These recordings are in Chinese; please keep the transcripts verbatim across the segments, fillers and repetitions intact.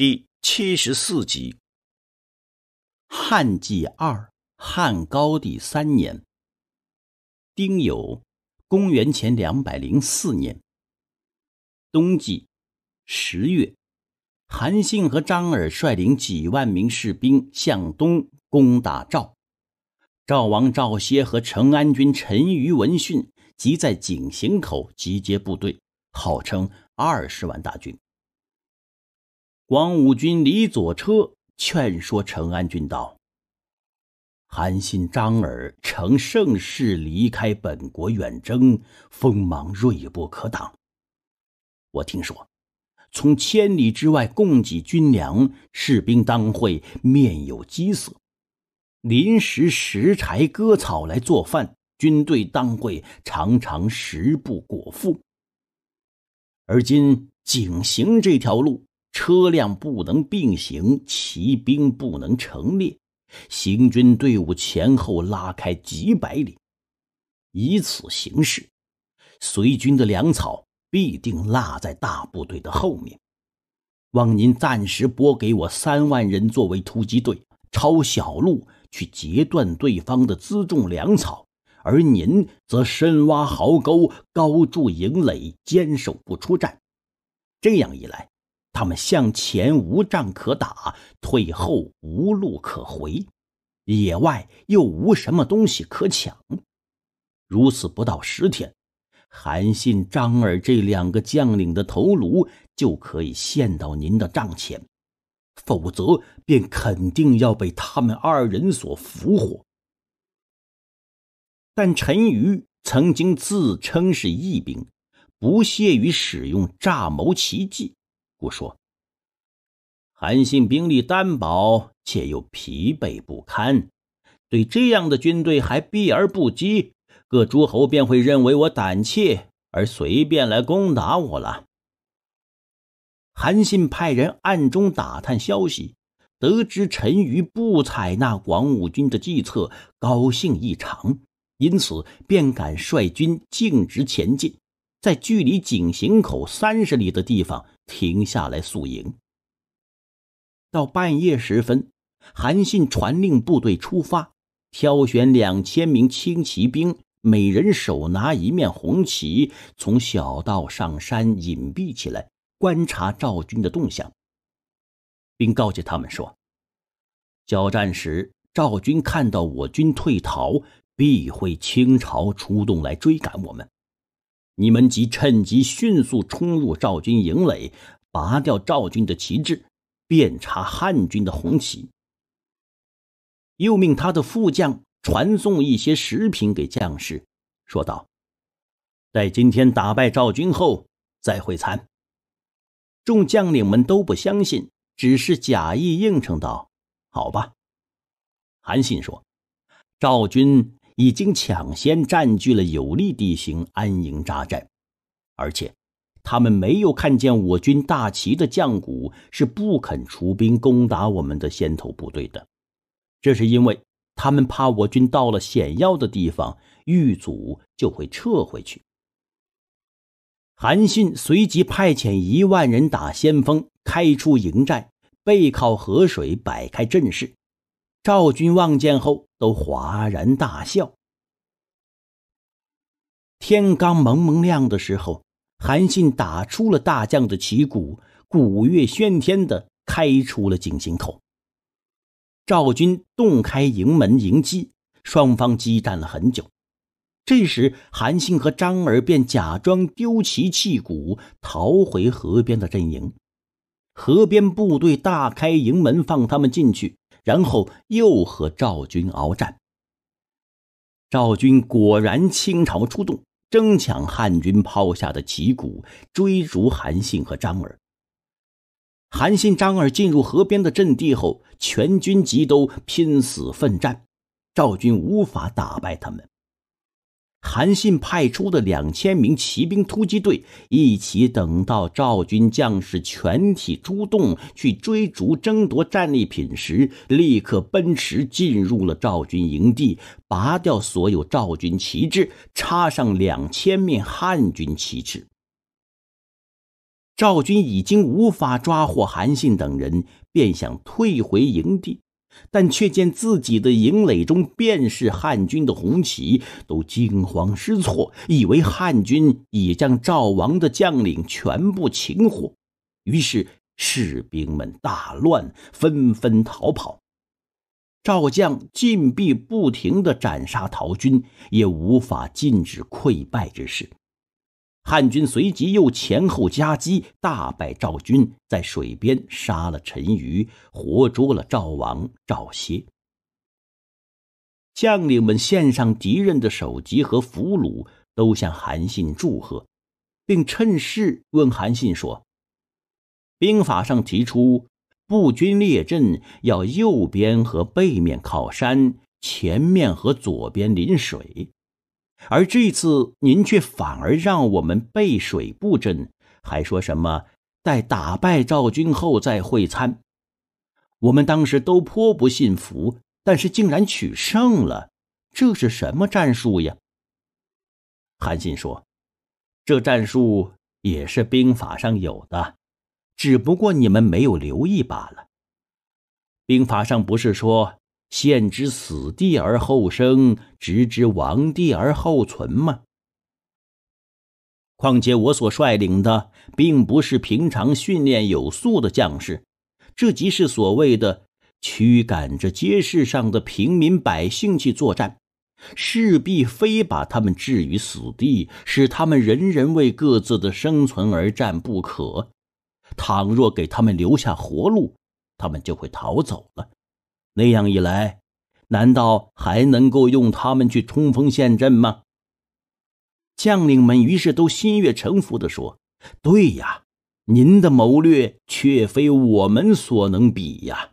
第七十四集。汉纪二，汉高帝三年，丁酉，公元前两百零四年，冬季十月，韩信和张耳率领几万名士兵向东攻打赵。赵王赵歇和成安军陈余、闻讯，即在井陉口集结部队，号称二十万大军。光武军李左车劝说成安军道：“韩信、张耳乘盛世离开本国远征，锋芒锐不可挡。我听说，从千里之外供给军粮，士兵当会面有饥色；临时拾柴割草来做饭，军队当会常常食不果腹。而今井陉这条路，车辆不能并行，骑兵不能成列，行军队伍前后拉开几百里。以此行事，随军的粮草必定落在大部队的后面。望您暂时拨给我三万人作为突击队，抄小路去截断对方的辎重粮草，而您则深挖壕沟，高筑营垒，坚守不出战。这样一来，他们向前无仗可打，退后无路可回，野外又无什么东西可抢。如此不到十天，韩信、张耳这两个将领的头颅就可以献到您的帐前，否则便肯定要被他们二人所俘获。”但陈余曾经自称是义兵，不屑于使用诈谋奇计，故说：“韩信兵力单薄，且又疲惫不堪，对这样的军队还避而不击，各诸侯便会认为我胆怯，而随便来攻打我了。”韩信派人暗中打探消息，得知陈余不采纳广武军的计策，高兴异常，因此便敢率军径直前进，在距离井陉口三十里的地方停下来宿营。到半夜时分，韩信传令部队出发，挑选两千名轻骑兵，每人手拿一面红旗，从小道上山隐蔽起来，观察赵军的动向，并告诫他们说：“交战时，赵军看到我军退逃，必会倾巢出动来追赶我们。你们即趁机迅速冲入赵军营垒，拔掉赵军的旗帜，遍插汉军的红旗。”又命他的副将传送一些食品给将士，说道：“待今天打败赵军后再会餐。”众将领们都不相信，只是假意应承道：“好吧。”韩信说：“赵军已经抢先占据了有利地形，安营扎寨，而且他们没有看见我军大旗的将鼓是不肯出兵攻打我们的先头部队的，这是因为他们怕我军到了险要的地方，遇阻就会撤回去。”韩信随即派遣一万人打先锋，开出营寨，背靠河水摆开阵势。赵军望见后都哗然大笑。天刚蒙蒙亮的时候，韩信打出了大将的旗鼓，鼓乐喧天的开出了井陉口。赵军洞开营门迎击，双方激战了很久。这时韩信和张耳便假装丢旗弃鼓，逃回河边的阵营。河边部队大开营门，放他们进去，然后又和赵军鏖战。赵军果然倾巢出动，争抢汉军抛下的旗鼓，追逐韩信和张耳。韩信、张耳进入河边的阵地后，全军即都拼死奋战，赵军无法打败他们。韩信派出的两千名骑兵突击队一起等到赵军将士全体出动去追逐争夺战利品时，立刻奔驰进入了赵军营地，拔掉所有赵军旗帜，插上两千面汉军旗帜。赵军已经无法抓获韩信等人，便想退回营地，但却见自己的营垒中便是汉军的红旗，都惊慌失措，以为汉军已将赵王的将领全部擒获，于是士兵们大乱，纷纷逃跑。赵将禁闭不停地斩杀逃军，也无法禁止溃败之势。汉军随即又前后夹击，大败赵军，在水边杀了陈馀，活捉了赵王赵歇。将领们献上敌人的首级和俘虏，都向韩信祝贺，并趁势问韩信说：“兵法上提出，步军列阵要右边和背面靠山，前面和左边临水，而这次您却反而让我们背水布阵，还说什么待打败赵军后再会餐。我们当时都颇不信服，但是竟然取胜了，这是什么战术呀？”韩信说：“这战术也是兵法上有的，只不过你们没有留意罢了。兵法上不是说陷之死地而后生，执之亡地而后存吗？况且我所率领的并不是平常训练有素的将士，这即是所谓的驱赶着街市上的平民百姓去作战，势必非把他们置于死地，使他们人人为各自的生存而战不可。倘若给他们留下活路，他们就会逃走了。那样一来，难道还能够用他们去冲锋陷阵吗？”将领们于是都心悦诚服地说：“对呀，您的谋略却非我们所能比呀。”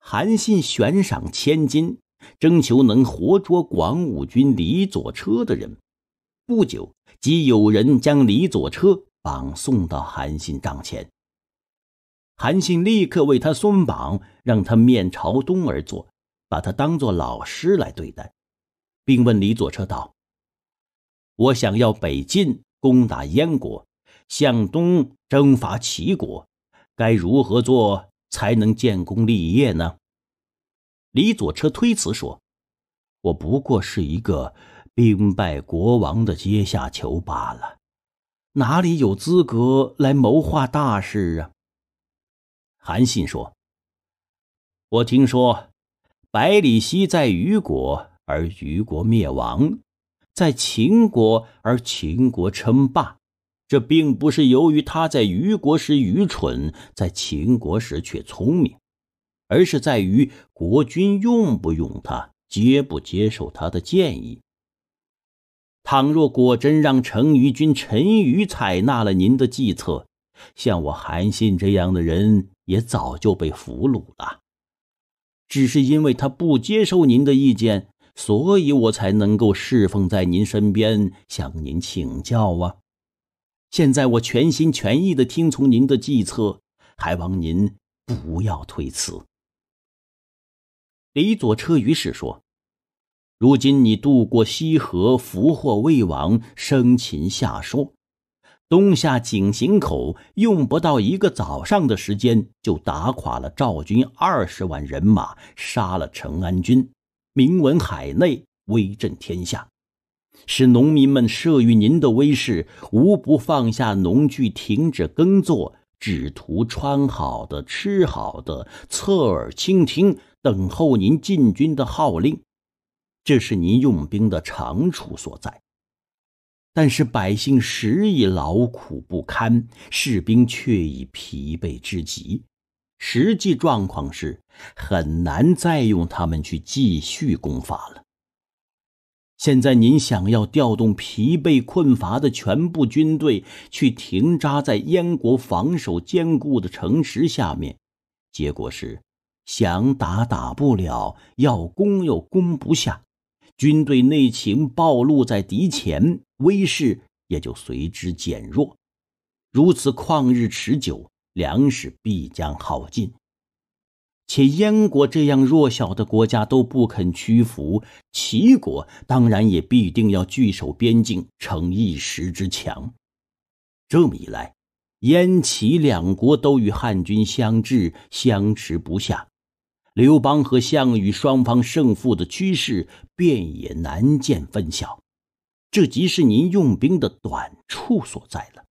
韩信悬赏千金，征求能活捉广武军李左车的人。不久，即有人将李左车绑送到韩信帐前，韩信立刻为他松绑，让他面朝东而坐，把他当作老师来对待，并问李左车道：“我想要北进，攻打燕国，向东征伐齐国，该如何做才能建功立业呢？”李左车推辞说：“我不过是一个兵败国亡的阶下囚罢了，哪里有资格来谋划大事啊？”韩信说：“我听说百里奚在虞国，而虞国灭亡；在秦国，而秦国称霸。这并不是由于他在虞国时愚蠢，在秦国时却聪明，而是在于国君用不用他，接不接受他的建议。倘若果真让程馀君陈馀采纳了您的计策，像我韩信这样的人也早就被俘虏了。只是因为他不接受您的意见，所以我才能够侍奉在您身边，向您请教啊。现在我全心全意地听从您的计策，还望您不要推辞。”李左车于是说：“如今你渡过西河，俘获魏王，生擒夏硕，东下井陉口，用不到一个早上的时间，就打垮了赵军二十万人马，杀了成安军，名闻海内，威震天下，使农民们慑于您的威势，无不放下农具，停止耕作，只图穿好的、吃好的，侧耳倾听，等候您进军的号令。这是您用兵的长处所在，但是百姓时已劳苦不堪，士兵却已疲惫至极。实际状况是，很难再用他们去继续攻伐了。现在您想要调动疲惫困乏的全部军队，去停扎在燕国防守坚固的城池下面，结果是想打打不了，要攻又攻不下。军队内情暴露在敌前，威势也就随之减弱。如此旷日持久，粮食必将耗尽。且燕国这样弱小的国家都不肯屈服，齐国当然也必定要据守边境，逞一时之强。这么一来，燕齐两国都与汉军相制，相持不下，刘邦和项羽双方胜负的趋势便也难见分晓。这即是您用兵的短处所在了。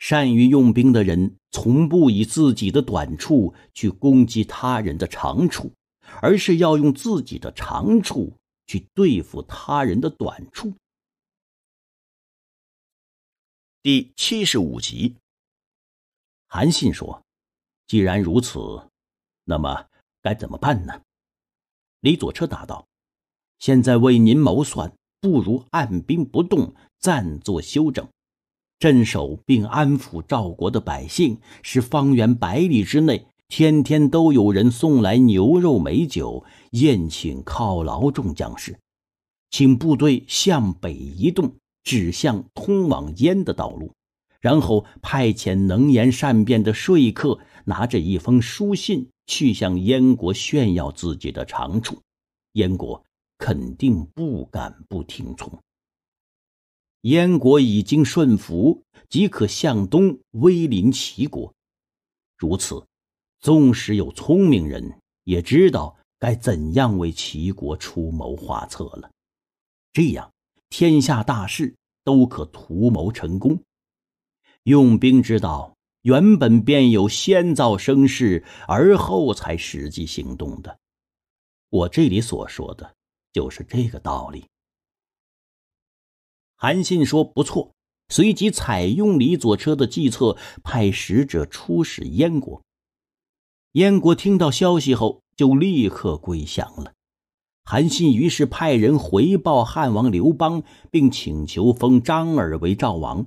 善于用兵的人，从不以自己的短处去攻击他人的长处，而是要用自己的长处去对付他人的短处。第七十五集，韩信说：“既然如此，那么该怎么办呢？”李左车答道：“现在为您谋算，不如按兵不动，暂作休整。镇守并安抚赵国的百姓，使方圆百里之内天天都有人送来牛肉美酒，宴请犒劳众将士。请部队向北移动，指向通往燕的道路，然后派遣能言善辩的说客，拿着一封书信去向燕国炫耀自己的长处。燕国肯定不敢不听从。燕国已经顺服，即可向东威临齐国。如此，纵使有聪明人，也知道该怎样为齐国出谋划策了。这样，天下大事都可图谋成功。用兵之道，原本便有先造声势，而后才实际行动的。我这里所说的，就是这个道理。”韩信说：“不错。”随即采用李左车的计策，派使者出使燕国。燕国听到消息后，就立刻归降了。韩信于是派人回报汉王刘邦，并请求封张耳为赵王。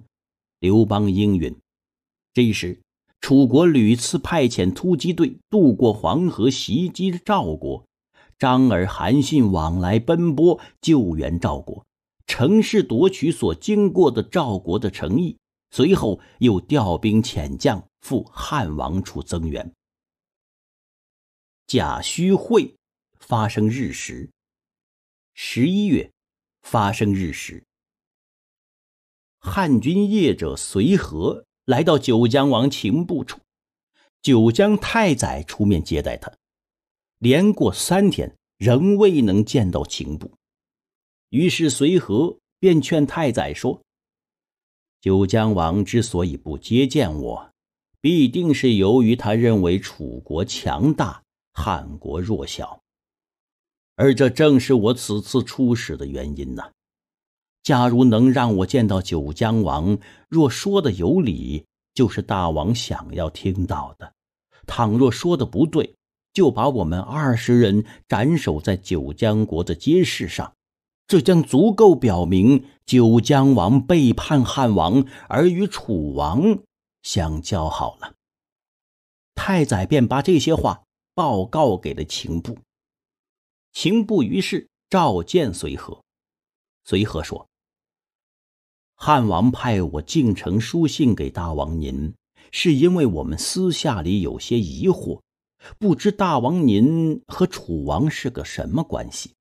刘邦应允。这时，楚国屡次派遣突击队渡过黄河，袭击赵国。张耳、韩信往来奔波，救援赵国。乘势夺取所经过的赵国的城邑，随后又调兵遣将赴汉王处增援。甲戌会发生日食，十一月发生日食。汉军业者随和来到九江王秦部处，九江太宰出面接待他，连过三天仍未能见到秦部。于是随和便劝太宰说：“九江王之所以不接见我，必定是由于他认为楚国强大，汉国弱小，而这正是我此次出使的原因呐。假如能让我见到九江王，若说的有理，就是大王想要听到的；倘若说的不对，就把我们二十人斩首在九江国的街市上。这将足够表明九江王背叛汉王，而与楚王相交好了。”太宰便把这些话报告给了秦部。秦部于是召见随和。随和说：“汉王派我进城书信给大王您，是因为我们私下里有些疑惑，不知大王您和楚王是个什么关系？”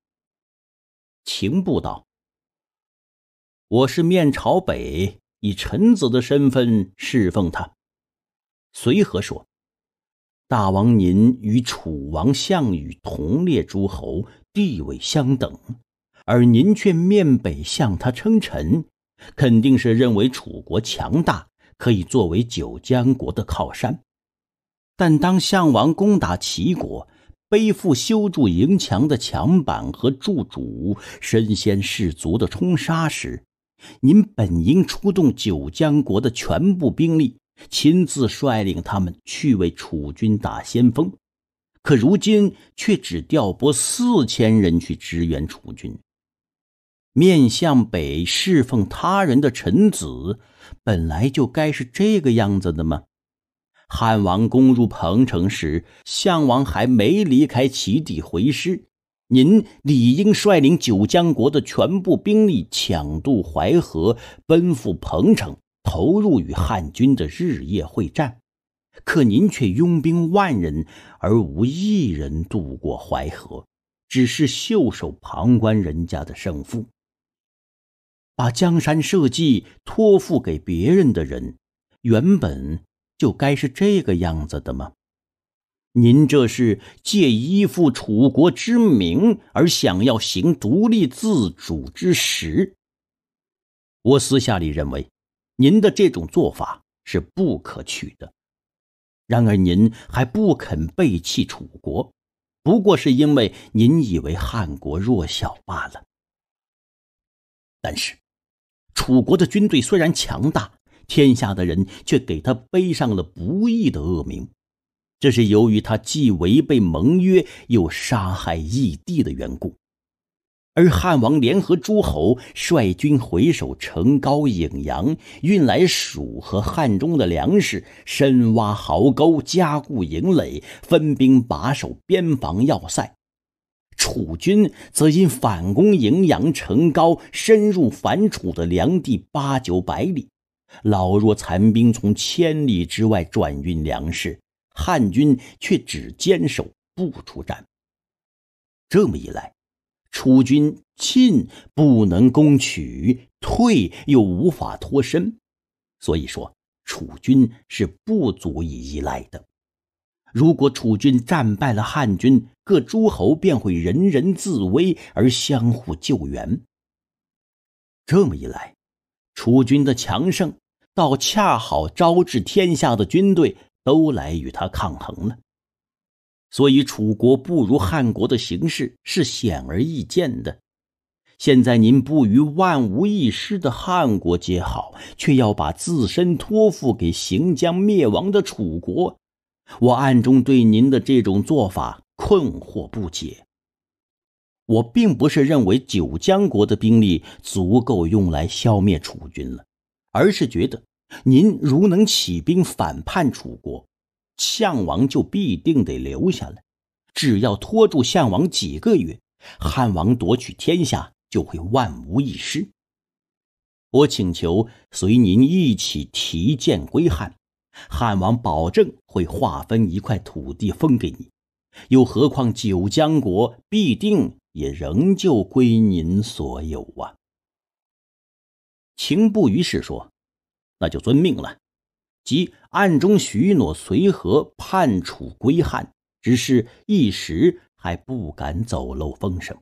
秦部道：“我是面朝北，以臣子的身份侍奉他。”随和说：“大王您与楚王项羽同列诸侯，地位相等，而您却面北向他称臣，肯定是认为楚国强大，可以作为九江国的靠山。但当项王攻打齐国，背负修筑营墙的墙板和柱主，身先士卒的冲杀时，您本应出动九江国的全部兵力，亲自率领他们去为楚军打先锋，可如今却只调拨四千人去支援楚军。面向北侍奉他人的臣子，本来就该是这个样子的吗？汉王攻入彭城时，项王还没离开齐地回师，您理应率领九江国的全部兵力抢渡淮河，奔赴彭城，投入与汉军的日夜会战。可您却拥兵万人，而无一人渡过淮河，只是袖手旁观人家的胜负。把江山社稷托付给别人的人，原本就该是这个样子的吗？您这是借依附楚国之名而想要行独立自主之实。我私下里认为，您的这种做法是不可取的。然而您还不肯背弃楚国，不过是因为您以为汉国弱小罢了。但是，楚国的军队虽然强大，天下的人却给他背上了不义的恶名，这是由于他既违背盟约，又杀害义帝的缘故。而汉王联合诸侯，率军回守成皋、颍阳，运来蜀和汉中的粮食，深挖壕沟，加固营垒，分兵把守边防要塞。楚军则因反攻荥阳、成皋，深入反楚的梁地八九百里，老弱残兵从千里之外转运粮食，汉军却只坚守不出战。这么一来，楚军进不能攻取，退又无法脱身，所以说楚军是不足以依赖的。如果楚军战败了汉军，各诸侯便会人人自危而相互救援。这么一来，楚军的强盛倒恰好招致天下的军队都来与他抗衡了。所以楚国不如汉国的形势是显而易见的。现在您不与万无一失的汉国结好，却要把自身托付给行将灭亡的楚国，我暗中对您的这种做法困惑不解。我并不是认为九江国的兵力足够用来消灭楚军了，而是觉得您如能起兵反叛楚国，项王就必定得留下来。只要拖住项王几个月，汉王夺取天下就会万无一失。我请求随您一起提剑归汉，汉王保证会划分一块土地封给你，又何况九江国必定也仍旧归您所有啊。秦不虞是说，那就遵命了，即暗中许诺随和叛楚归汉，只是一时还不敢走漏风声。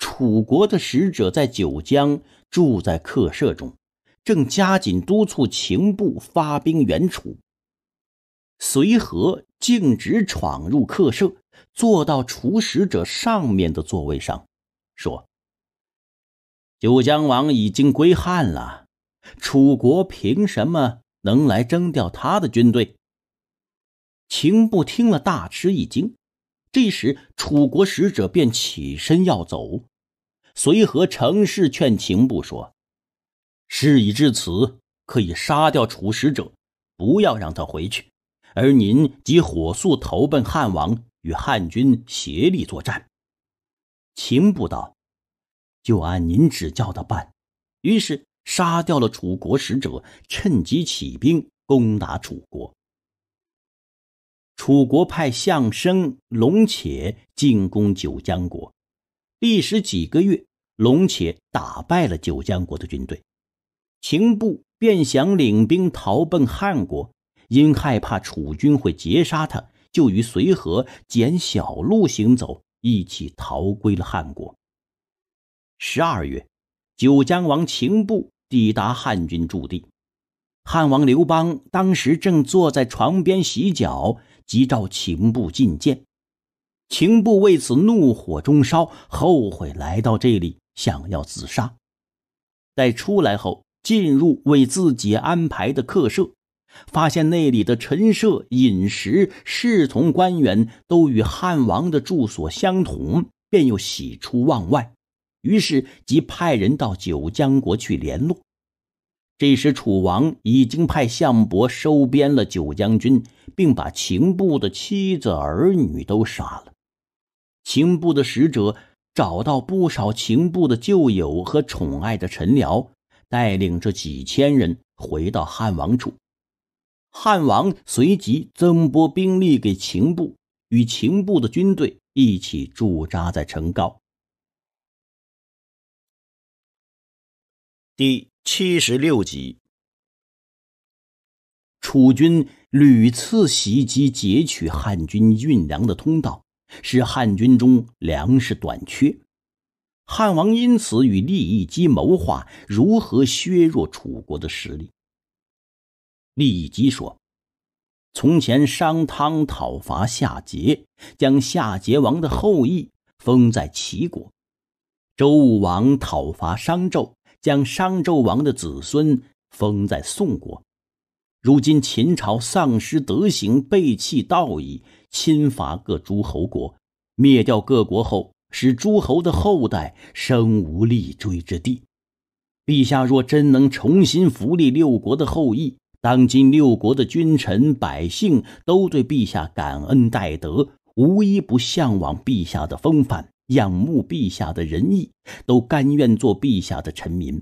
楚国的使者在九江住在客舍中，正加紧督促秦部发兵援楚。随和径直闯入客舍，坐到楚使者上面的座位上，说：九江王已经归汉了，楚国凭什么能来征调他的军队？秦部听了大吃一惊。这时楚国使者便起身要走，随和乘势劝秦部说：事已至此，可以杀掉楚使者，不要让他回去，而您即火速投奔汉王，与汉军协力作战。秦部道：就按您指教的办。于是杀掉了楚国使者，趁机起兵攻打楚国。楚国派相生、龙且进攻九江国，历时几个月，龙且打败了九江国的军队。秦部便想领兵逃奔汉国，因害怕楚军会截杀他，就与随和捡小路行走，一起逃归了汉国。十二月，九江王秦部抵达汉军驻地，汉王刘邦当时正坐在床边洗脚，急召秦部觐见。秦部为此怒火中烧，后悔来到这里，想要自杀。待出来后，进入为自己安排的客舍，发现那里的陈设、饮食、侍从官员都与汉王的住所相同，便又喜出望外，于是即派人到九江国去联络。这时楚王已经派项伯收编了九江军，并把秦部的妻子儿女都杀了。秦部的使者找到不少秦部的旧友和宠爱的臣僚，带领着几千人回到汉王处。汉王随即增拨兵力给秦部，与秦部的军队一起驻扎在成皋。第七十六集，楚军屡次袭击截取汉军运粮的通道，使汉军中粮食短缺。汉王因此与郦义基谋划如何削弱楚国的实力。郦义基说，从前商汤讨伐夏桀，将夏桀王的后裔封在齐国。周武王讨伐商纣，将商纣王的子孙封在宋国。如今秦朝丧失德行，背弃道义，侵伐各诸侯国，灭掉各国后，使诸侯的后代生无立锥之地。陛下若真能重新扶立六国的后裔，当今六国的君臣百姓都对陛下感恩戴德，无一不向往陛下的风范，仰慕陛下的仁义，都甘愿做陛下的臣民。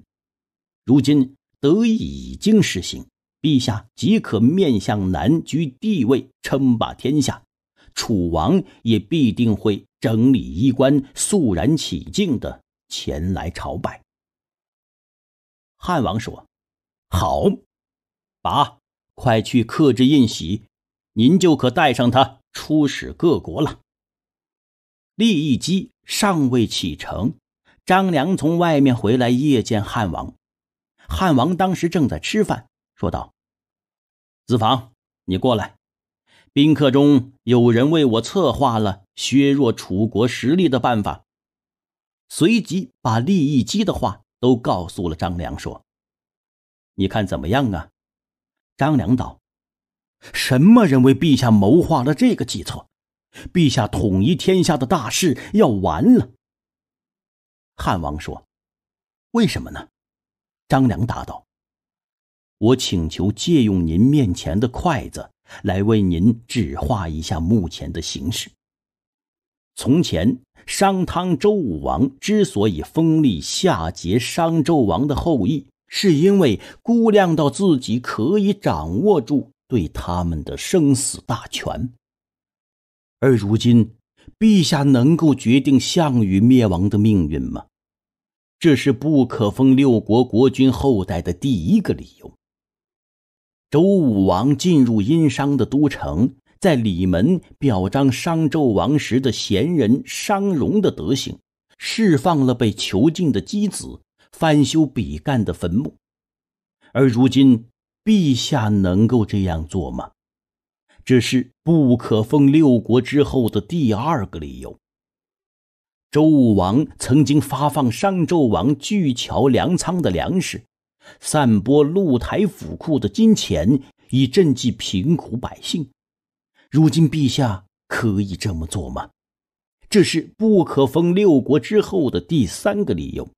如今德义已经实行，陛下即可面向南居帝位，称霸天下。楚王也必定会整理衣冠，肃然起敬的前来朝拜。汉王说，好，拔，快去刻制印玺，您就可带上他出使各国了。郦义基尚未启程，张良从外面回来，夜见汉王。汉王当时正在吃饭，说道，子房，你过来，宾客中有人为我策划了削弱楚国实力的办法。随即把郦义基的话都告诉了张良，说，你看怎么样啊？张良道，什么人为陛下谋划了这个计策？陛下统一天下的大事要完了。汉王说，为什么呢？张良答道，我请求借用您面前的筷子，来为您指画一下目前的形势。从前商汤周武王之所以封立夏桀商纣王的后裔，是因为估量到自己可以掌握住对他们的生死大权。而如今陛下能够决定项羽灭亡的命运吗？这是不可封六国国君后代的第一个理由。周武王进入殷商的都城，在里门表彰商纣王时的贤人商容的德行，释放了被囚禁的姬子，翻修比干的坟墓。而如今陛下能够这样做吗？这是不可封六国之后的第二个理由。周武王曾经发放商纣王巨桥粮仓的粮食，散播露台府库的金钱，以赈济贫苦百姓。如今陛下可以这么做吗？这是不可封六国之后的第三个理由。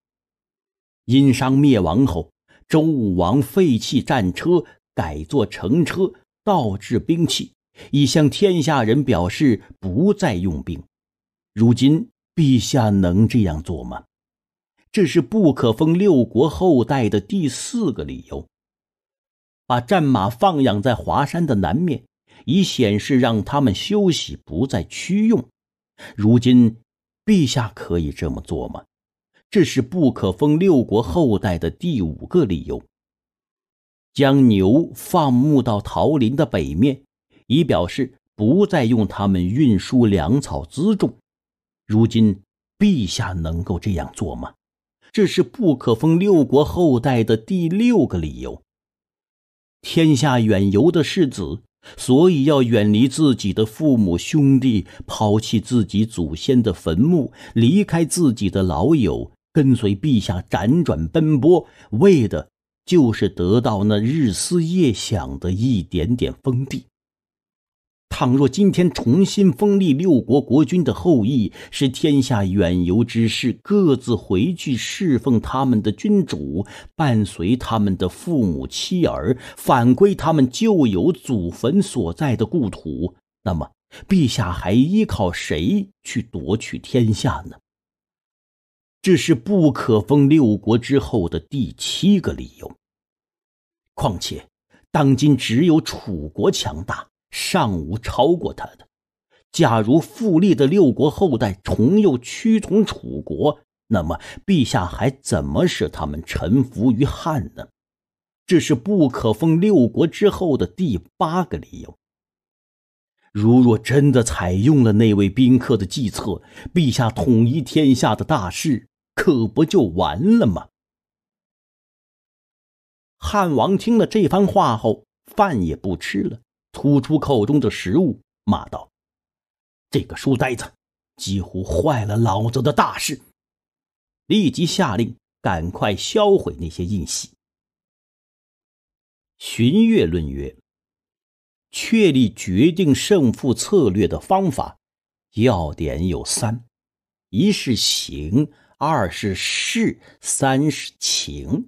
殷商灭亡后，周武王废弃战车，改做乘车，盗制兵器，以向天下人表示不再用兵。如今陛下能这样做吗？这是不可封六国后代的第四个理由。把战马放养在华山的南面，以显示让他们休息，不再驱用。如今陛下可以这么做吗？这是不可封六国后代的第五个理由。将牛放牧到桃林的北面，以表示不再用它们运输粮草辎重。如今陛下能够这样做吗？这是不可封六国后代的第六个理由。天下远游的士子，所以要远离自己的父母兄弟，抛弃自己祖先的坟墓，离开自己的老友，跟随陛下辗转奔波，为的就是得到那日思夜想的一点点封地。倘若今天重新封立六国国君的后裔，使天下远游之士各自回去侍奉他们的君主，伴随他们的父母妻儿，返归他们旧有祖坟所在的故土，那么陛下还依靠谁去夺取天下呢？这是不可封六国之后的第七个理由。况且当今只有楚国强大，尚无超过他的。假如复立的六国后代重又趋同楚国，那么陛下还怎么使他们臣服于汉呢？这是不可封六国之后的第八个理由。如若真的采用了那位宾客的计策，陛下统一天下的大事可不就完了吗？汉王听了这番话后，饭也不吃了，吐出口中的食物，骂道：“这个书呆子，几乎坏了老子的大事！”立即下令，赶快销毁那些印玺。荀悦论曰：确立决定胜负策略的方法，要点有三：一是行，二是事，三是情。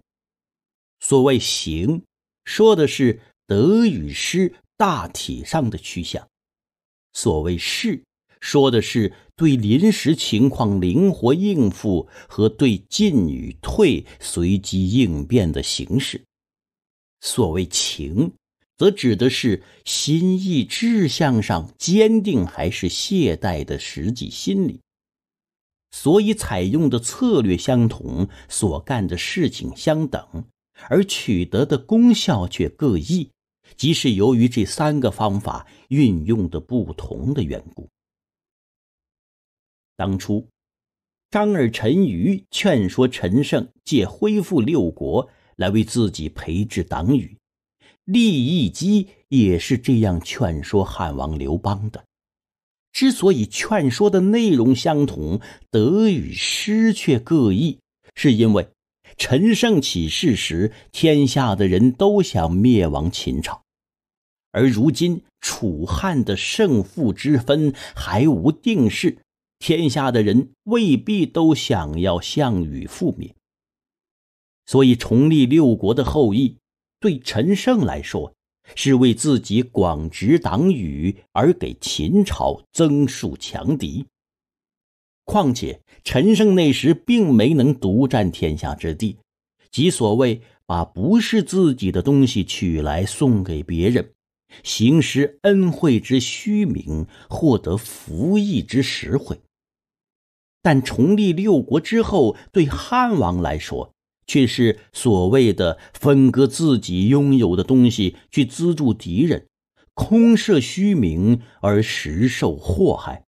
所谓行，说的是得与失大体上的趋向；所谓事，说的是对临时情况灵活应付和对进与退随机应变的形式；所谓情，则指的是心意志向上坚定还是懈怠的实际心理。所以采用的策略相同，所干的事情相等，而取得的功效却各异，即是由于这三个方法运用的不同的缘故。当初张耳、陈馀劝说陈胜借恢复六国来为自己培植党羽，利益基也是这样劝说汉王刘邦的。之所以劝说的内容相同，得与失却各异，是因为陈胜起事时，天下的人都想灭亡秦朝，而如今楚汉的胜负之分还无定势，天下的人未必都想要项羽覆灭。所以重立六国的后裔，对陈胜来说，是为自己广植党羽而给秦朝增树强敌。况且陈胜那时并没能独占天下之地，即所谓把不是自己的东西取来送给别人，行使恩惠之虚名，获得服役之实惠。但重立六国之后，对汉王来说，却是所谓的分割自己拥有的东西去资助敌人，空设虚名而实受祸害。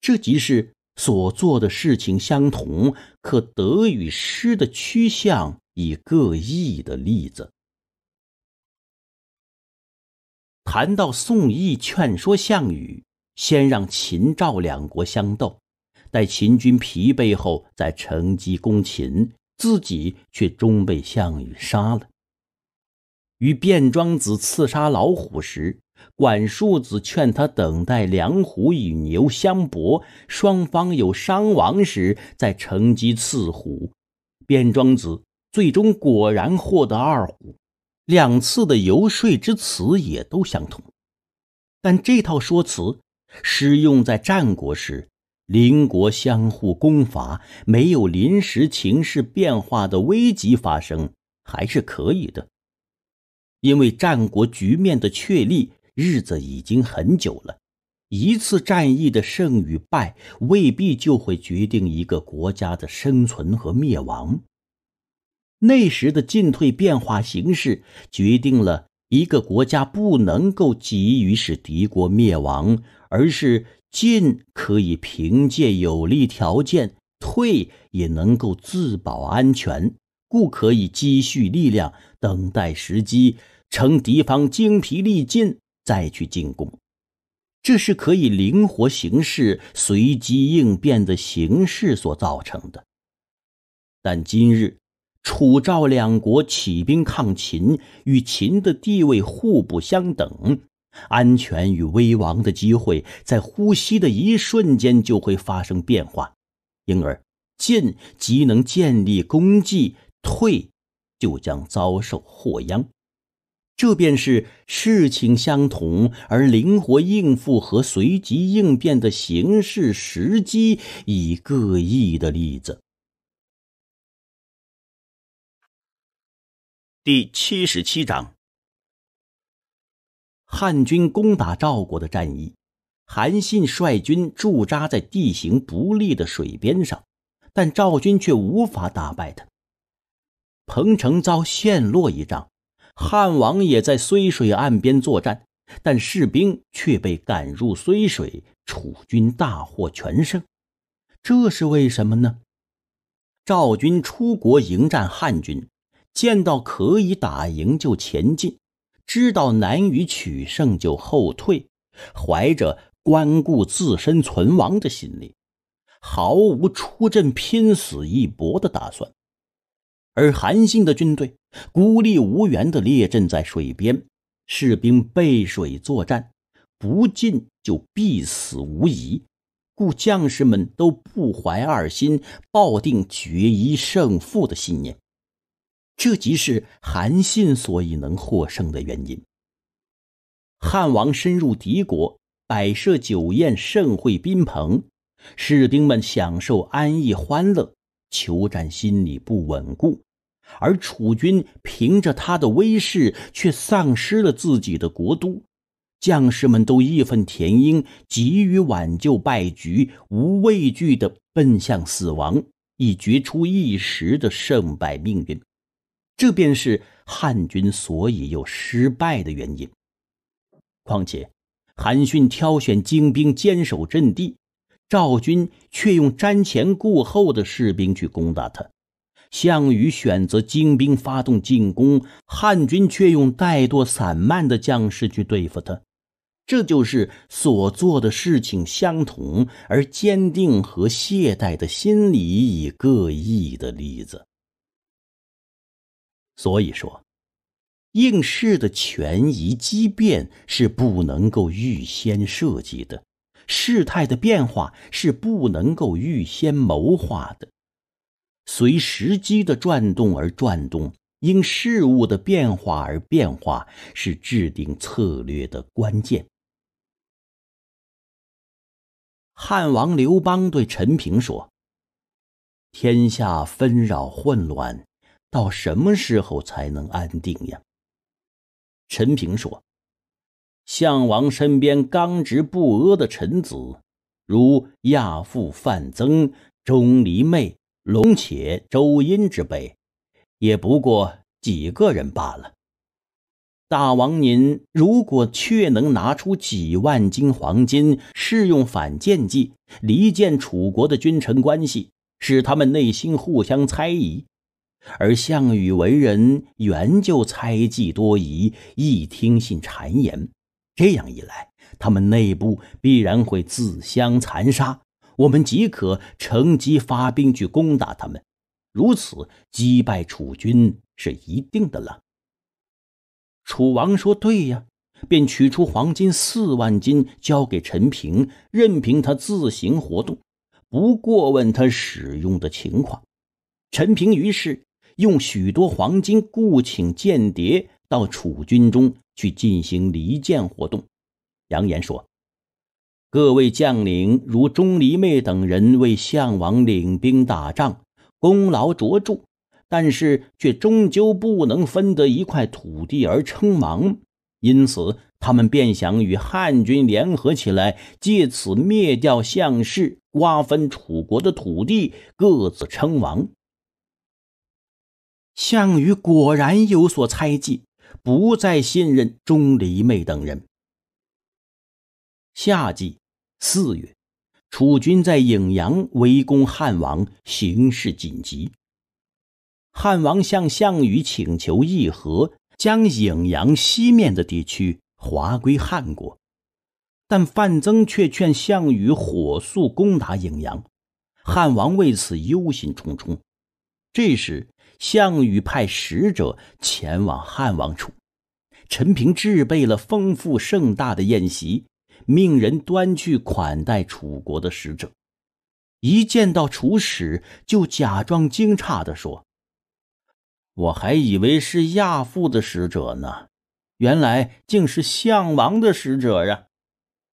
这即是所做的事情相同，可得与失的趋向已各异的例子。谈到宋义劝说项羽，先让秦赵两国相斗，待秦军疲惫后再乘机攻秦，自己却终被项羽杀了。与卞庄子刺杀老虎时，管叔子劝他等待梁虎与牛相搏，双方有伤亡时再乘机刺虎，卞庄子最终果然获得二虎，两次的游说之词也都相同。但这套说辞适用在战国时，邻国相互攻伐，没有临时情势变化的危急发生，还是可以的。因为战国局面的确立，日子已经很久了，一次战役的胜与败未必就会决定一个国家的生存和灭亡。那时的进退变化形势，决定了一个国家不能够急于使敌国灭亡，而是进可以凭借有利条件，退也能够自保安全，故可以积蓄力量，等待时机，乘敌方精疲力尽再去进攻。这是可以灵活行事、随机应变的形势所造成的。但今日楚赵两国起兵抗秦，与秦的地位互不相等，安全与危亡的机会在呼吸的一瞬间就会发生变化，因而进即能建立功绩，退就将遭受祸殃。这便是事情相同而灵活应付和随机应变的形式时机已各异的例子。第七十七章，汉军攻打赵国的战役，韩信率军驻扎在地形不利的水边上，但赵军却无法打败他。彭城遭陷落一仗，汉王也在睢水岸边作战，但士兵却被赶入睢水，楚军大获全胜。这是为什么呢？赵军出国迎战汉军，见到可以打赢就前进，知道难于取胜就后退，怀着关顾自身存亡的心理，毫无出阵拼死一搏的打算。而韩信的军队孤立无援地列阵在水边，士兵背水作战，不进就必死无疑，故将士们都不怀二心，抱定决一胜负的信念。这即是韩信所以能获胜的原因。汉王深入敌国，摆设酒宴，盛会宾朋，士兵们享受安逸欢乐，求战心理不稳固，而楚军凭着他的威势却丧失了自己的国都，将士们都义愤填膺，急于挽救败局，无畏惧地奔向死亡，以决出一时的胜败命运。这便是汉军所以有失败的原因。况且韩信挑选精兵坚守阵地，赵军却用瞻前顾后的士兵去攻打他；项羽选择精兵发动进攻，汉军却用怠惰散漫的将士去对付他。这就是所做的事情相同而坚定和懈怠的心理以各异的例子。所以说，应试的权宜机变是不能够预先设计的，事态的变化是不能够预先谋划的，随时机的转动而转动，因事物的变化而变化，是制定策略的关键。汉王刘邦对陈平说：“天下纷扰混乱，到什么时候才能安定呀？”陈平说：“项王身边刚直不阿的臣子，如亚父范增、钟离昧、龙且、周殷之辈，也不过几个人罢了。大王您如果却能拿出几万斤黄金，试用反间计，离间楚国的君臣关系，使他们内心互相猜疑。而项羽为人原就猜忌多疑，易听信谗言，这样一来，他们内部必然会自相残杀，我们即可乘机发兵去攻打他们，如此击败楚军是一定的了。”楚王说：“对呀。”便取出黄金四万斤交给陈平，任凭他自行活动，不过问他使用的情况。陈平于是用许多黄金雇请间谍到楚军中去进行离间活动，扬言说：“各位将领如钟离昧等人为项王领兵打仗，功劳卓著，但是却终究不能分得一块土地而称王，因此他们便想与汉军联合起来，借此灭掉项氏，瓜分楚国的土地，各自称王。”项羽果然有所猜忌，不再信任钟离昧等人。夏季四月，楚军在颍阳围攻汉王，形势紧急。汉王向项羽请求议和，将颍阳西面的地区划归汉国，但范增却劝项羽火速攻打颍阳，汉王为此忧心忡忡。这时项羽派使者前往汉王处，陈平置备了丰富盛大的宴席，命人端去款待楚国的使者。一见到楚使，就假装惊诧地说：“我还以为是亚父的使者呢，原来竟是项王的使者啊！”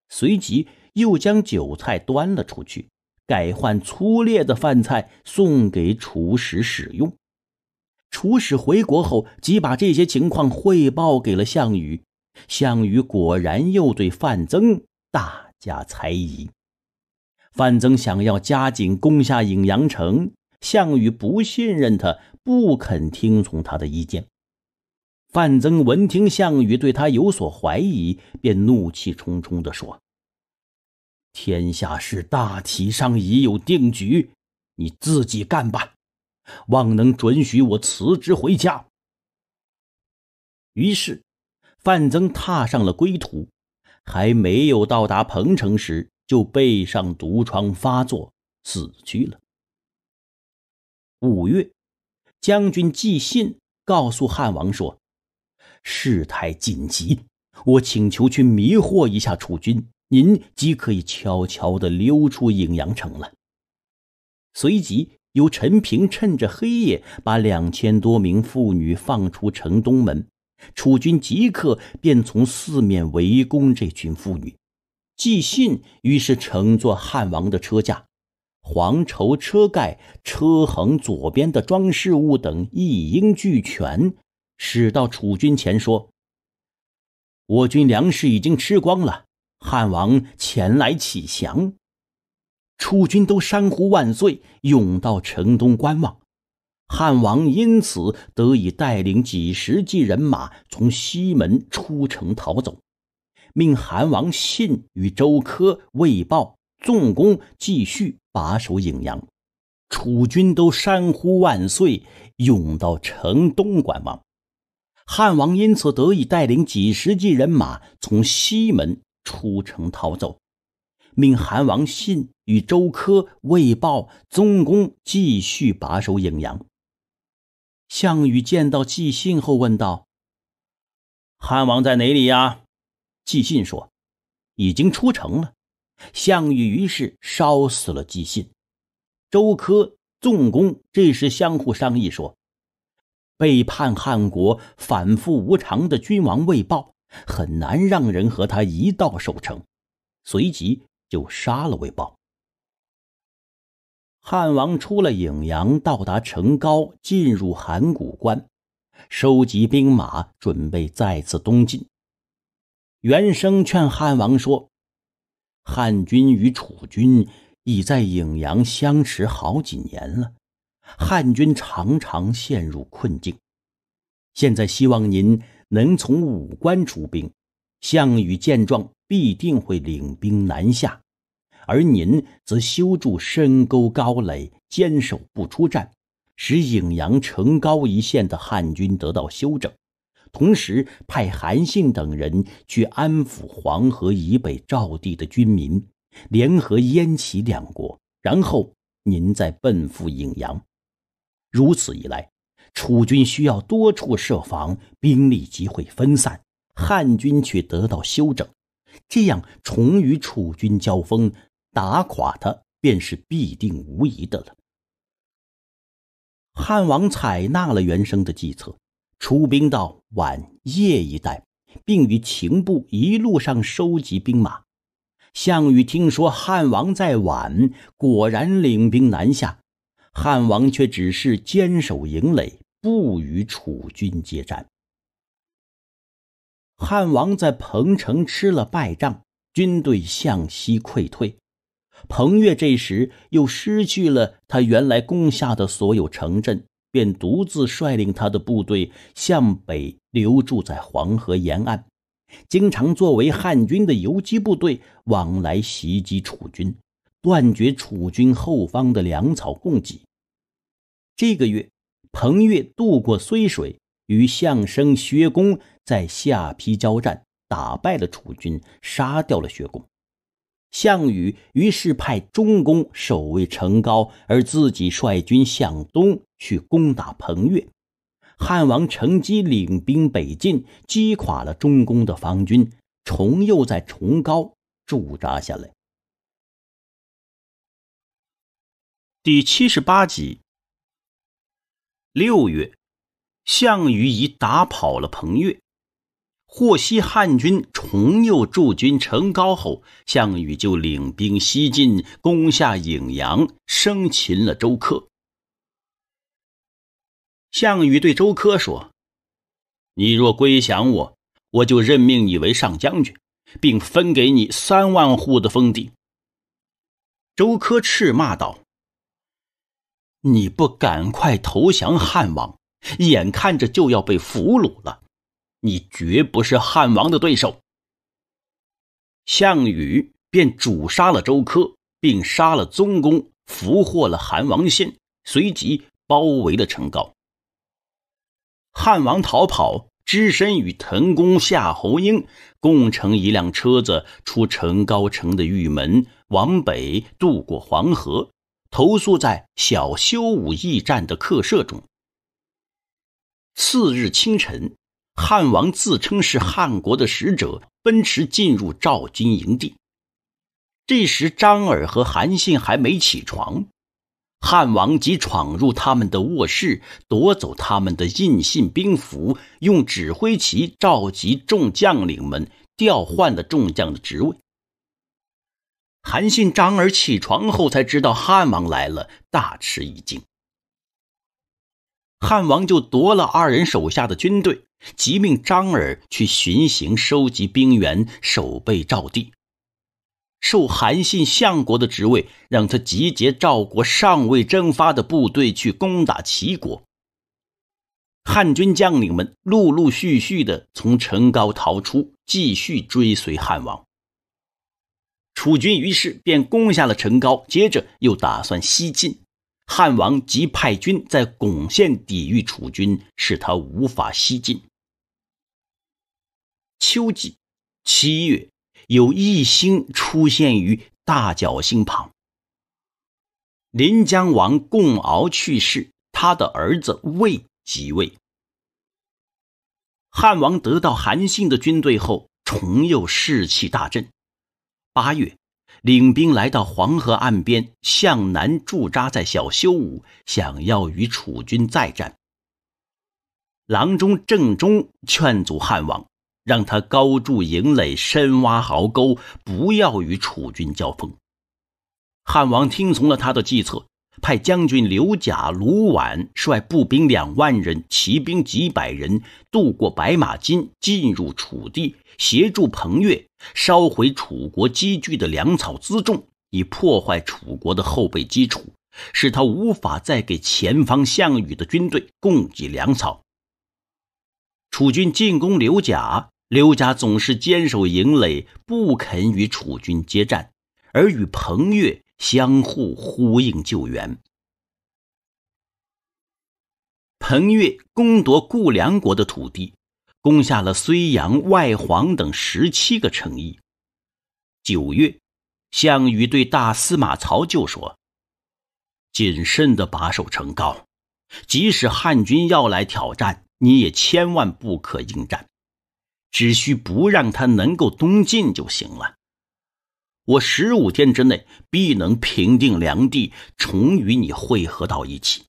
随即又将酒菜端了出去，改换粗劣的饭菜送给楚使使用。楚使回国后，即把这些情况汇报给了项羽。项羽果然又对范增大加猜疑。范增想要加紧攻下颍阳城，项羽不信任他，不肯听从他的意见。范增闻听项羽对他有所怀疑，便怒气冲冲地说：“天下事大体上已有定局，你自己干吧，望能准许我辞职回家。”于是范增踏上了归途，还没有到达彭城时，就背上毒疮发作死去了。五月，将军寄信告诉汉王说，事态紧急，我请求去迷惑一下楚军，您即可以悄悄地溜出颍阳城了。随即由陈平趁着黑夜把两千多名妇女放出城东门，楚军即刻便从四面围攻这群妇女。纪信于是乘坐汉王的车驾，黄绸车盖、车横左边的装饰物等一应俱全，驶到楚军前说：“我军粮食已经吃光了，汉王前来乞降。”楚军都山呼万岁，涌到城东观望。汉王因此得以带领几十骑人马从西门出城逃走，命韩王信与周苛、魏豹、纵公继续把守颍阳。楚军都山呼万岁，涌到城东观望。汉王因此得以带领几十骑人马从西门出城逃走，命韩王信与周苛、魏豹、宗公继续把守颍阳。项羽见到纪信后问道：“汉王在哪里呀？”纪信说：“已经出城了。”项羽于是烧死了纪信。周苛、宗公这时相互商议说：“背叛汉国、反复无常的君王魏豹，很难让人和他一道守城。”随即就杀了魏豹。汉王出了颍阳，到达成皋，进入函谷关，收集兵马，准备再次东进。袁生劝汉王说：“汉军与楚军已在颍阳相持好几年了，汉军常常陷入困境。现在希望您能从武关出兵，项羽见状必定会领兵南下，而您则修筑深沟高垒，坚守不出战，使颍阳成皋一线的汉军得到休整，同时派韩信等人去安抚黄河以北赵地的军民，联合燕齐两国，然后您再奔赴颍阳。如此一来，楚军需要多处设防，兵力即会分散，汉军却得到休整，这样重与楚军交锋，打垮他便是必定无疑的了。”汉王采纳了袁生的计策，出兵到宛、邺一带，并与秦部一路上收集兵马。项羽听说汉王在宛，果然领兵南下，汉王却只是坚守营垒，不与楚军接战。汉王在彭城吃了败仗，军队向西溃退。彭越这时又失去了他原来攻下的所有城镇，便独自率领他的部队向北留驻在黄河沿岸，经常作为汉军的游击部队往来袭击楚军，断绝楚军后方的粮草供给。这个月，彭越渡过睢水，与项生、薛公在下邳交战，打败了楚军，杀掉了薛公。项羽于是派中公守卫成皋，而自己率军向东去攻打彭越。汉王乘机领兵北进，击垮了中公的方军，重又在崇皋驻扎下来。第七十八集，六月。项羽已打跑了彭越，获悉汉军重又驻军成皋后，项羽就领兵西进，攻下颍阳，生擒了周苛。项羽对周苛说：“你若归降我，我就任命你为上将军，并分给你三万户的封地。”周苛斥骂道：“你不赶快投降汉王，眼看着就要被俘虏了，你绝不是汉王的对手。”项羽便主杀了周苛，并杀了宗公，俘获了韩王信，随即包围了成皋。汉王逃跑，只身与滕公、夏侯婴共乘一辆车子出成皋城的玉门，往北渡过黄河，投宿在小修武驿站的客舍中。次日清晨，汉王自称是汉国的使者，奔驰进入赵军营地。这时张耳和韩信还没起床，汉王即闯入他们的卧室，夺走他们的印信兵符，用指挥旗召集众将领们，调换了众将的职位。韩信、张耳起床后才知道汉王来了，大吃一惊。汉王就夺了二人手下的军队，即命张耳去巡行，收集兵员，守备赵地。受韩信相国的职位，让他集结赵国尚未征发的部队去攻打齐国。汉军将领们陆陆续续地从成皋逃出，继续追随汉王。楚军于是便攻下了成皋，接着又打算西进。汉王即派军在巩县抵御楚军，使他无法西进。秋季七月，有一星出现于大角星旁。临江王共敖去世，他的儿子魏即位。汉王得到韩信的军队后，重又士气大振。八月，领兵来到黄河岸边，向南驻扎在小修武，想要与楚军再战。郎中郑忠劝阻汉王，让他高筑营垒，深挖壕沟，不要与楚军交锋。汉王听从了他的计策，派将军刘贾、卢绾率步兵两万人，骑兵几百人，渡过白马津，进入楚地，协助彭越烧毁楚国积聚的粮草辎重，以破坏楚国的后备基础，使他无法再给前方项羽的军队供给粮草。楚军进攻刘贾，刘贾总是坚守营垒，不肯与楚军接战，而与彭越相互呼应救援。彭越攻夺顾梁国的土地，攻下了睢阳、外黄等十七个城邑。九月，项羽对大司马曹就说：“谨慎地把守成皋，即使汉军要来挑战，你也千万不可应战，只需不让他能够东进就行了。我十五天之内必能平定梁地，重与你会合到一起。”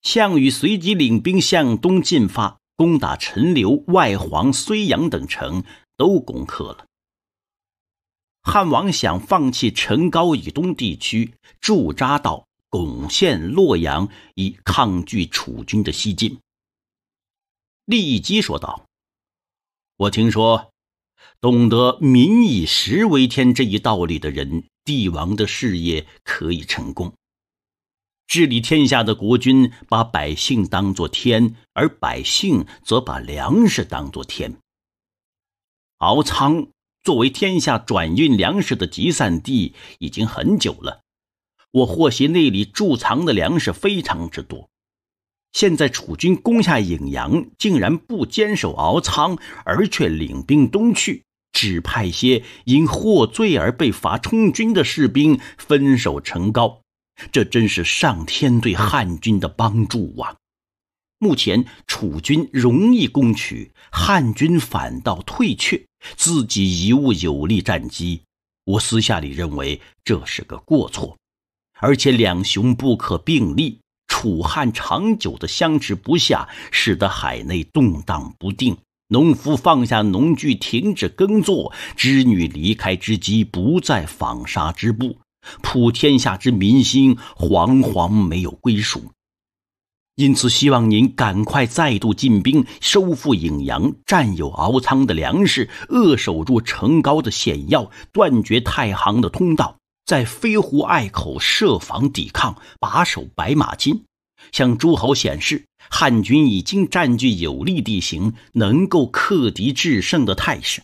项羽随即领兵向东进发，攻打陈留、外黄、睢阳等城，都攻克了。汉王想放弃成皋以东地区，驻扎到巩县、洛阳，以抗拒楚军的西进。骊姬说道：“我听说懂得民以食为天这一道理的人，帝王的事业可以成功。治理天下的国君把百姓当作天，而百姓则把粮食当作天。敖仓作为天下转运粮食的集散地已经很久了，我获悉那里贮藏的粮食非常之多。现在楚军攻下颍阳，竟然不坚守敖仓，而却领兵东去，只派些因获罪而被罚充军的士兵分守成皋，这真是上天对汉军的帮助啊！目前楚军容易攻取，汉军反倒退却，自己贻误有利战机。我私下里认为这是个过错，而且两雄不可并立，楚汉长久的相持不下，使得海内动荡不定，农夫放下农具，停止耕作，织女离开织机，不再纺纱织布，普天下之民心惶惶，没有归属。因此希望您赶快再度进兵，收复颍阳，占有敖仓的粮食，扼守住成皋的险要，断绝太行的通道，在飞狐隘口设防抵抗，把守白马津，向诸侯显示汉军已经占据有利地形，能够克敌制胜的态势。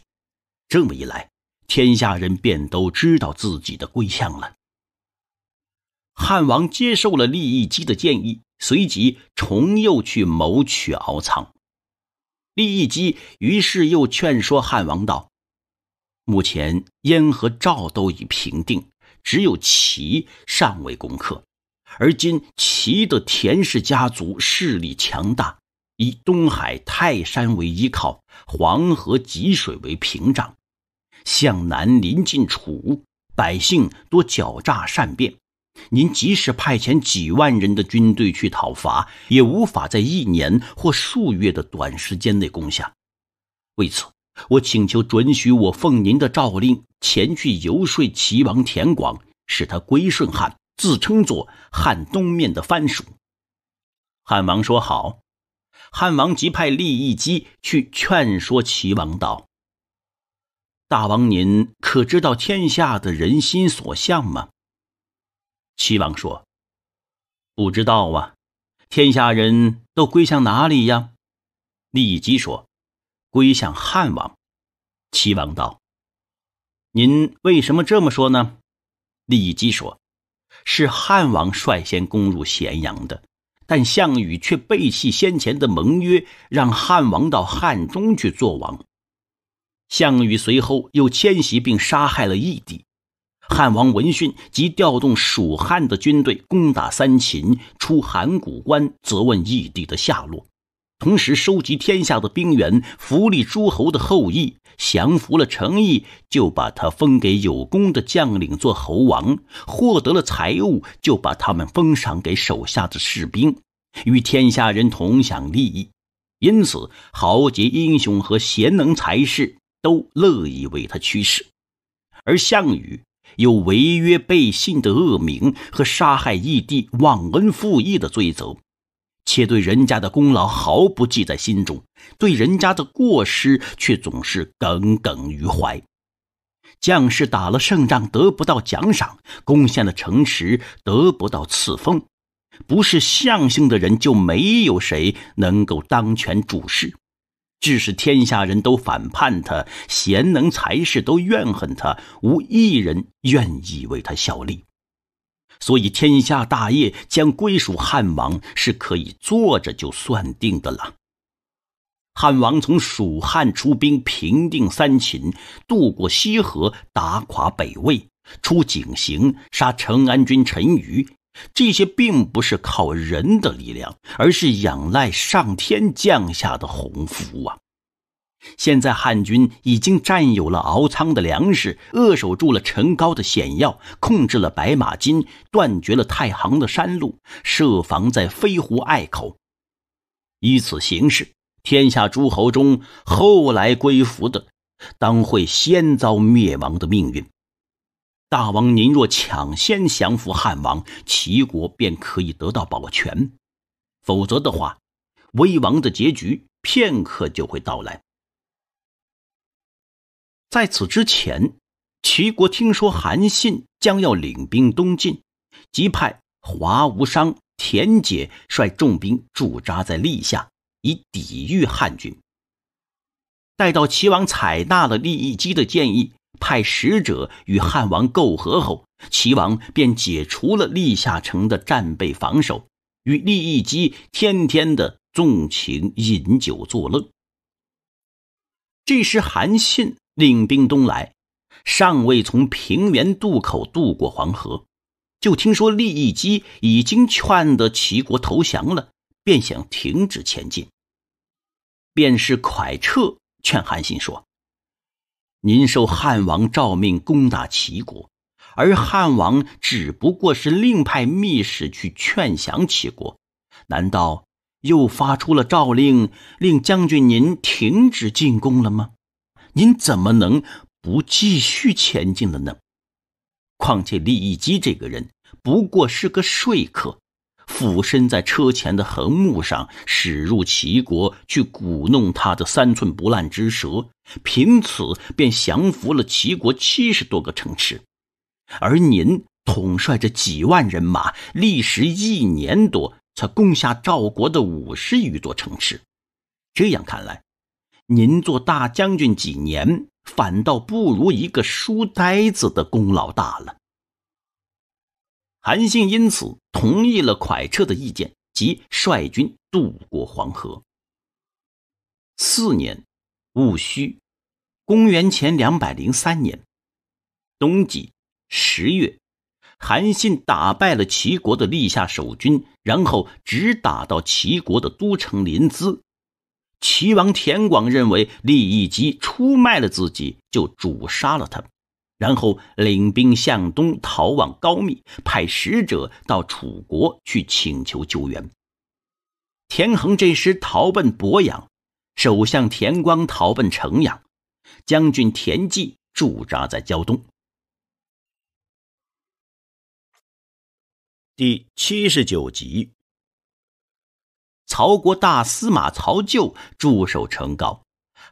这么一来，天下人便都知道自己的归向了。汉王接受了郦义基的建议，随即重又去谋取敖仓。郦义基于是又劝说汉王道：目前燕和赵都已平定，只有齐尚未攻克。而今齐的田氏家族势力强大，以东海泰山为依靠，黄河济水为屏障，向南临近楚，百姓多狡诈善变。您即使派遣几万人的军队去讨伐，也无法在一年或数月的短时间内攻下。为此，我请求准许我奉您的诏令前去游说齐王田广，使他归顺汉，自称作汉东面的藩属。汉王说好。汉王即派郦义基去劝说齐王道：大王您可知道天下的人心所向吗？齐王说：不知道啊，天下人都归向哪里呀？郦义基说：归向汉王。齐王道：您为什么这么说呢？郦义基说：是汉王率先攻入咸阳的，但项羽却背弃先前的盟约，让汉王到汉中去做王。项羽随后又迁徙并杀害了义帝。汉王闻讯，即调动蜀汉的军队攻打三秦，出函谷关责问义帝的下落，同时收集天下的兵源，扶立诸侯的后裔，降服了成邑，就把他封给有功的将领做侯王；获得了财物，就把他们封赏给手下的士兵，与天下人同享利益。因此，豪杰英雄和贤能才士都乐意为他驱使。而项羽有违约背信的恶名和杀害义帝、忘恩负义的罪责，且对人家的功劳毫不记在心中，对人家的过失却总是耿耿于怀。将士打了胜仗得不到奖赏，攻陷了城池得不到赐封，不是相姓的人就没有谁能够当权主事。致使天下人都反叛他，贤能才士都怨恨他，无一人愿意为他效力。所以天下大业将归属汉王，是可以坐着就算定的了。汉王从蜀汉出兵平定三秦，渡过西河，打垮北魏，出井陉，杀成安君陈馀。这些并不是靠人的力量，而是仰赖上天降下的鸿福啊！现在汉军已经占有了敖仓的粮食，扼守住了陈皋的险要，控制了白马津，断绝了太行的山路，设防在飞狐隘口。依此形势，天下诸侯中后来归服的，当会先遭灭亡的命运。大王您若抢先降服汉王，齐国便可以得到保全，否则的话，危亡的结局片刻就会到来。在此之前，齐国听说韩信将要领兵东进，即派华无伤、田解率重兵驻扎在历下，以抵御汉军。待到齐王采纳了郦义基的建议，派使者与汉王媾和后，齐王便解除了历下城的战备防守，与郦义基天天的纵情饮酒作乐。这时韩信领兵东来，尚未从平原渡口渡过黄河，就听说郦义基已经劝得齐国投降了，便想停止前进。便是蒯彻劝韩信说：您受汉王诏命攻打齐国，而汉王只不过是另派密使去劝降齐国，难道又发出了诏令，令将军您停止进攻了吗？您怎么能不继续前进了呢？况且郦义基这个人不过是个说客，俯身在车前的横木上，驶入齐国去鼓弄他的三寸不烂之舌，凭此便降服了齐国七十多个城池。而您统帅着几万人马，历时一年多才攻下赵国的五十余座城池。这样看来，您做大将军几年，反倒不如一个书呆子的功劳大了。韩信因此同意了蒯彻的意见，即率军渡过黄河。四年，戊戌，公元前二百零三年，冬季十月，韩信打败了齐国的立夏守军，然后直打到齐国的都城临淄。齐王田广认为郦邑姬出卖了自己，就诛杀了他，然后领兵向东逃往高密，派使者到楚国去请求救援。田横这时逃奔鄱阳，首相田光逃奔城阳，将军田忌驻扎在胶东。第七十九集，曹国大司马曹咎驻守成皋，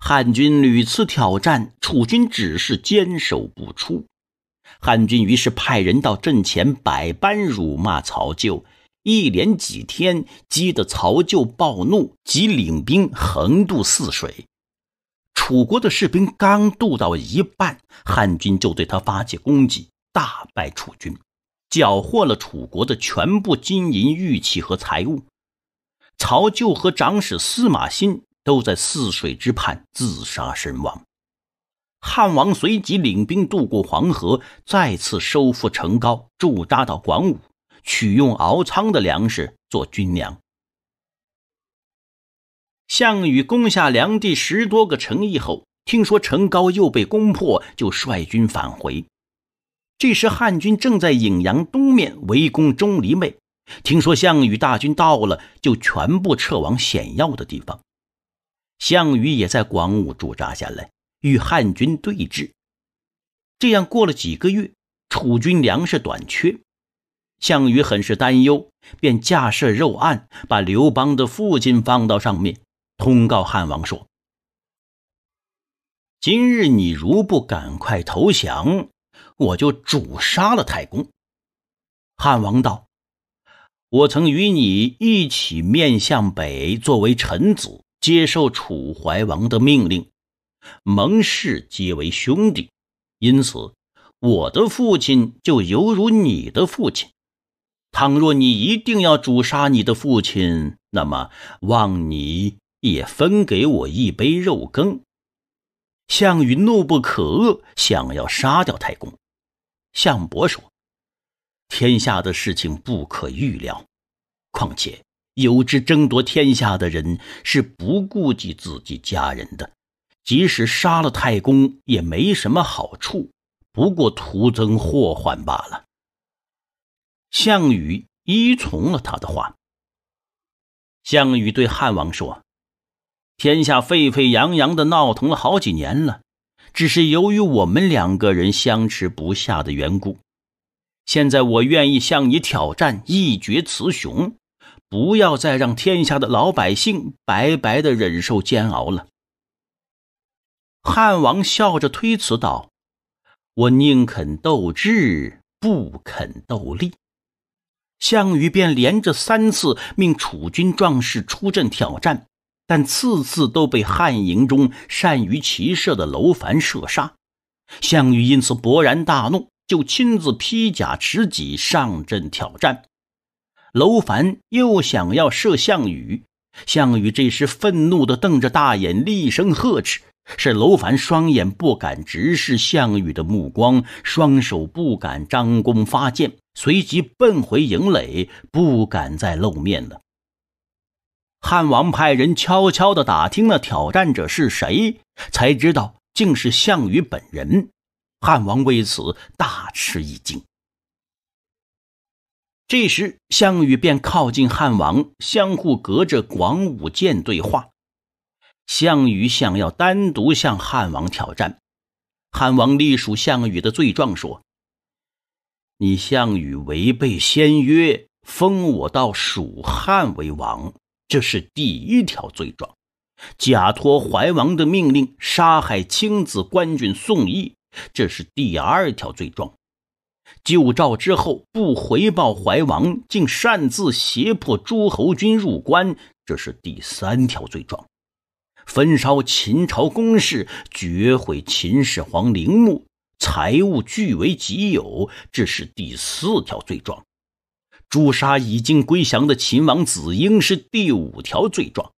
汉军屡次挑战，楚军只是坚守不出。汉军于是派人到阵前百般辱骂曹咎，一连几天，激得曹咎暴怒，即领兵横渡泗水。楚国的士兵刚渡到一半，汉军就对他发起攻击，大败楚军，缴获了楚国的全部金银玉器和财物。曹咎和长史司马欣都在泗水之畔自杀身亡。汉王随即领兵渡过黄河，再次收复成皋，驻扎到广武，取用敖仓的粮食做军粮。项羽攻下梁地十多个城邑后，听说成皋又被攻破，就率军返回。这时汉军正在颍阳东面围攻钟离昧，听说项羽大军到了，就全部撤往险要的地方。项羽也在广武驻扎下来，与汉军对峙。这样过了几个月，楚军粮食短缺，项羽很是担忧，便架设肉案，把刘邦的父亲放到上面，通告汉王说：今日你如不赶快投降，我就诛杀了太公。汉王道：我曾与你一起面向北，作为臣子，接受楚怀王的命令，盟誓皆为兄弟，因此我的父亲就犹如你的父亲。倘若你一定要诛杀你的父亲，那么望你也分给我一杯肉羹。项羽怒不可遏，想要杀掉太公。项伯说：天下的事情不可预料，况且有志争夺天下的人是不顾及自己家人的，即使杀了太公也没什么好处，不过徒增祸患罢了。项羽依从了他的话。项羽对汉王说：天下沸沸扬扬的闹腾了好几年了，只是由于我们两个人相持不下的缘故，现在我愿意向你挑战，一决雌雄，不要再让天下的老百姓白白的忍受煎熬了。汉王笑着推辞道：我宁肯斗智，不肯斗力。项羽便连着三次命楚军壮士出阵挑战，但次次都被汉营中善于骑射的楼烦射杀。项羽因此勃然大怒，就亲自披甲持戟上阵挑战。楼烦又想要射项羽，项羽这时愤怒地瞪着大眼，厉声呵斥，使楼烦双眼不敢直视项羽的目光，双手不敢张弓发箭，随即奔回营垒，不敢再露面了。汉王派人悄悄地打听那挑战者是谁，才知道竟是项羽本人。汉王为此大吃一惊。这时项羽便靠近汉王，相互隔着广武舰对话。项羽想要单独向汉王挑战，汉王隶属项羽的罪状说：你项羽违背先约，封我到蜀汉为王，这是第一条罪状。假托怀王的命令杀害卿子官军宋义，这是第二条罪状。救赵之后不回报怀王，竟擅自胁迫诸侯军入关，这是第三条罪状。焚烧秦朝宫室，掘毁秦始皇陵墓，财物据为己有，这是第四条罪状。诛杀已经归降的秦王子婴是第五条罪状。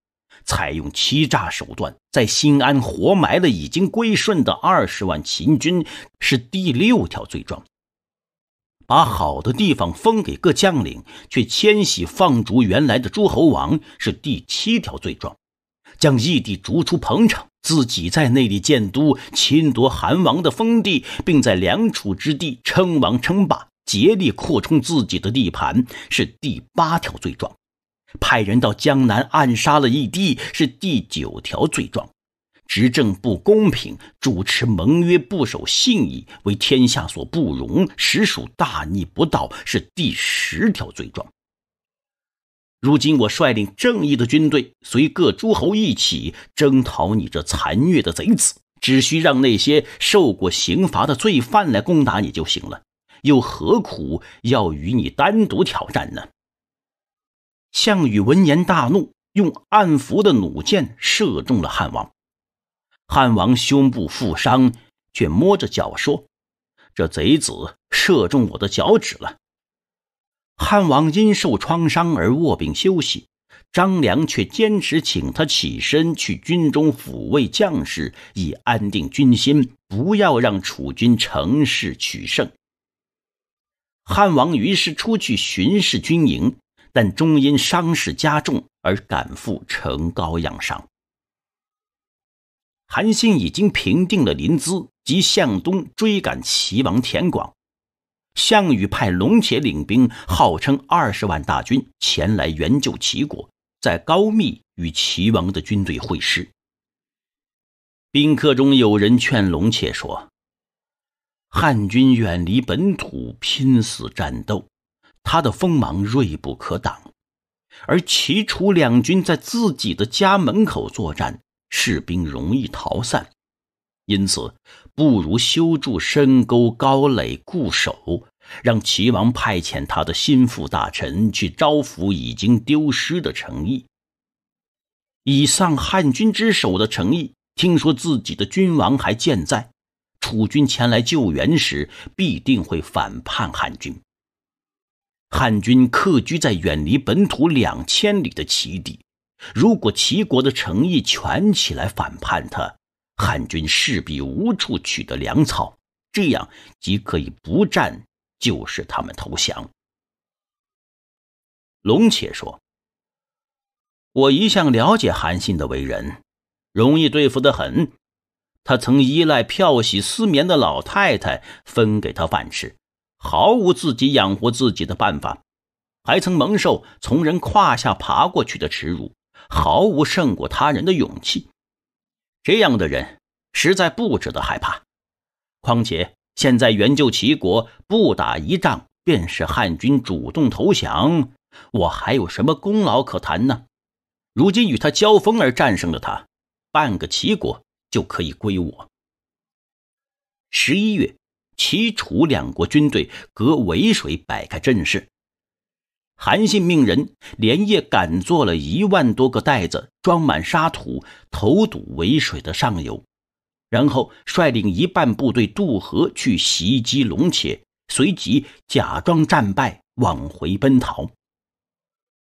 采用欺诈手段，在新安活埋了已经归顺的二十万秦军，是第六条罪状。把好的地方封给各将领，却迁徙放逐原来的诸侯王，是第七条罪状。将异帝逐出彭城，自己在那里建都，侵夺韩王的封地，并在梁楚之地称王称霸，竭力扩充自己的地盘，是第八条罪状。派人到江南暗杀了义帝，是第九条罪状。执政不公平，主持盟约不守信义，为天下所不容，实属大逆不道，是第十条罪状。如今我率领正义的军队，随各诸侯一起征讨你这残虐的贼子，只需让那些受过刑罚的罪犯来攻打你就行了，又何苦要与你单独挑战呢？项羽闻言大怒，用暗伏的弩箭射中了汉王。汉王胸部负伤，却摸着脚说：“这贼子射中我的脚趾了。”汉王因受创伤而卧病休息，张良却坚持请他起身去军中抚慰将士，以安定军心，不要让楚军乘势取胜。汉王于是出去巡视军营，但终因伤势加重而赶赴成皋养伤。韩信已经平定了临淄，即向东追赶齐王田广。项羽派龙且领兵，号称二十万大军前来援救齐国，在高密与齐王的军队会师。宾客中有人劝龙且说：“汉军远离本土，拼死战斗，他的锋芒锐不可挡，而齐楚两军在自己的家门口作战，士兵容易逃散，因此不如修筑深沟高垒固守，让齐王派遣他的心腹大臣去招抚已经丢失的诚意。以丧汉军之首的诚意，听说自己的君王还健在，楚军前来救援时必定会反叛汉军。汉军客居在远离本土两千里的齐地，如果齐国的诚意全起来反叛他，汉军势必无处取得粮草，这样即可以不战，就使他们投降。”龙且说：“我一向了解韩信的为人，容易对付得很。他曾依赖漂洗丝棉的老太太分给他饭吃，毫无自己养活自己的办法，还曾蒙受从人胯下爬过去的耻辱，毫无胜过他人的勇气。这样的人实在不值得害怕。况且现在援救齐国，不打一仗便是汉军主动投降，我还有什么功劳可谈呢？如今与他交锋而战胜了他，半个齐国就可以归我。”十一月，齐楚两国军队隔渭水摆开阵势。韩信命人连夜赶做了一万多个袋子，装满沙土，投堵渭水的上游，然后率领一半部队渡河去袭击龙且，随即假装战败往回奔逃。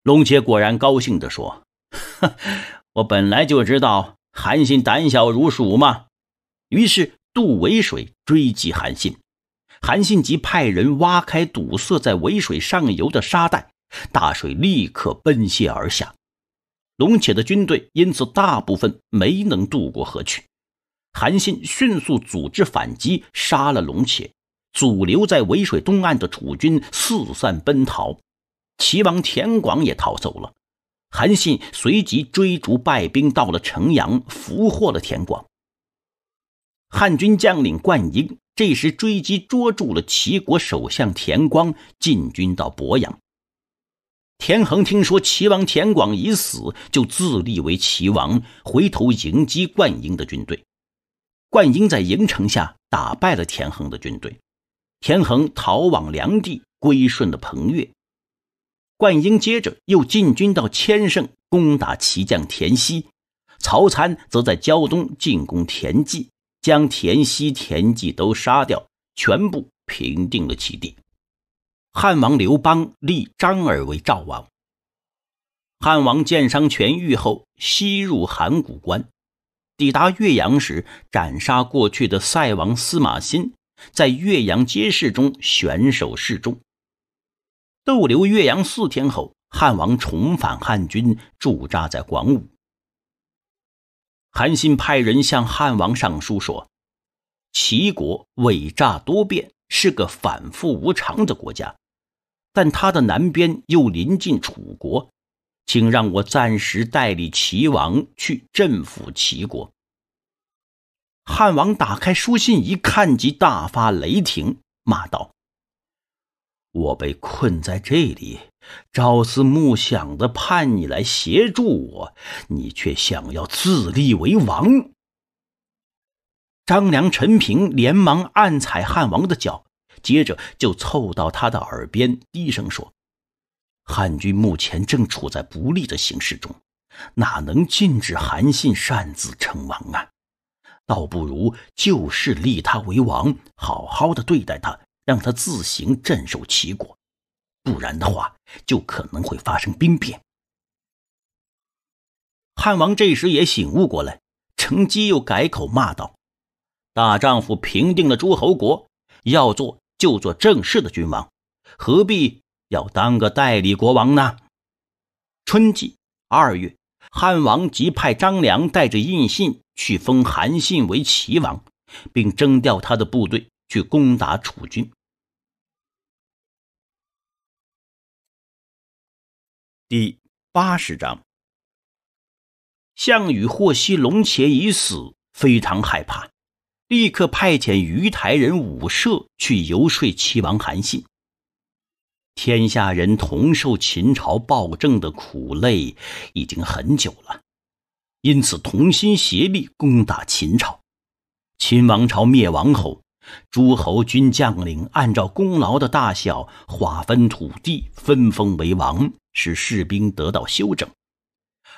龙且果然高兴地说：“我本来就知道韩信胆小如鼠嘛。”于是渡渭水追击韩信。韩信即派人挖开堵塞在渭水上游的沙带，大水立刻奔泻而下。龙且的军队因此大部分没能渡过河去。韩信迅速组织反击，杀了龙且，阻留在渭水东岸的楚军四散奔逃。齐王田广也逃走了。韩信随即追逐败兵，到了城阳，俘获了田广。汉军将领灌婴这时追击捉住了齐国首相田光，进军到鄱阳。田横听说齐王田广已死，就自立为齐王，回头迎击灌婴的军队。灌婴在营城下打败了田横的军队，田恒逃往梁地，归顺了彭越。灌婴接着又进军到千乘，攻打骑将田熙。曹参则在胶东进攻田忌，将田熙、田忌都杀掉，全部平定了其地。汉王刘邦立张耳为赵王。汉王建商痊愈后，西入函谷关，抵达岳阳时，斩杀过去的塞王司马欣，在岳阳街市中悬首示众。逗留岳阳四天后，汉王重返汉军，驻扎在广武。韩信派人向汉王上书说，齐国诡诈多变，是个反复无常的国家，但它的南边又临近楚国，请让我暂时代理齐王去镇抚齐国。汉王打开书信一看，即大发雷霆，骂道，我被困在这里，朝思暮想地盼你来协助我，你却想要自立为王。张良、陈平连忙暗踩汉王的脚，接着就凑到他的耳边低声说，汉军目前正处在不利的形势中，哪能禁止韩信擅自称王啊？倒不如就事立他为王，好好的对待他，让他自行镇守齐国，不然的话就可能会发生兵变。汉王这时也醒悟过来，乘机又改口骂道，大丈夫平定了诸侯国，要做就做正式的君王，何必要当个代理国王呢？春季二月，汉王即派张良带着印信去封韩信为齐王，并征调他的部队去攻打楚军。第八十章，项羽获悉龙茄已死，非常害怕，立刻派遣于台人武涉去游说齐王韩信。天下人同受秦朝暴政的苦累已经很久了，因此同心协力攻打秦朝。秦王朝灭亡后，诸侯军将领按照功劳的大小划分土地，分封为王，使士兵得到休整。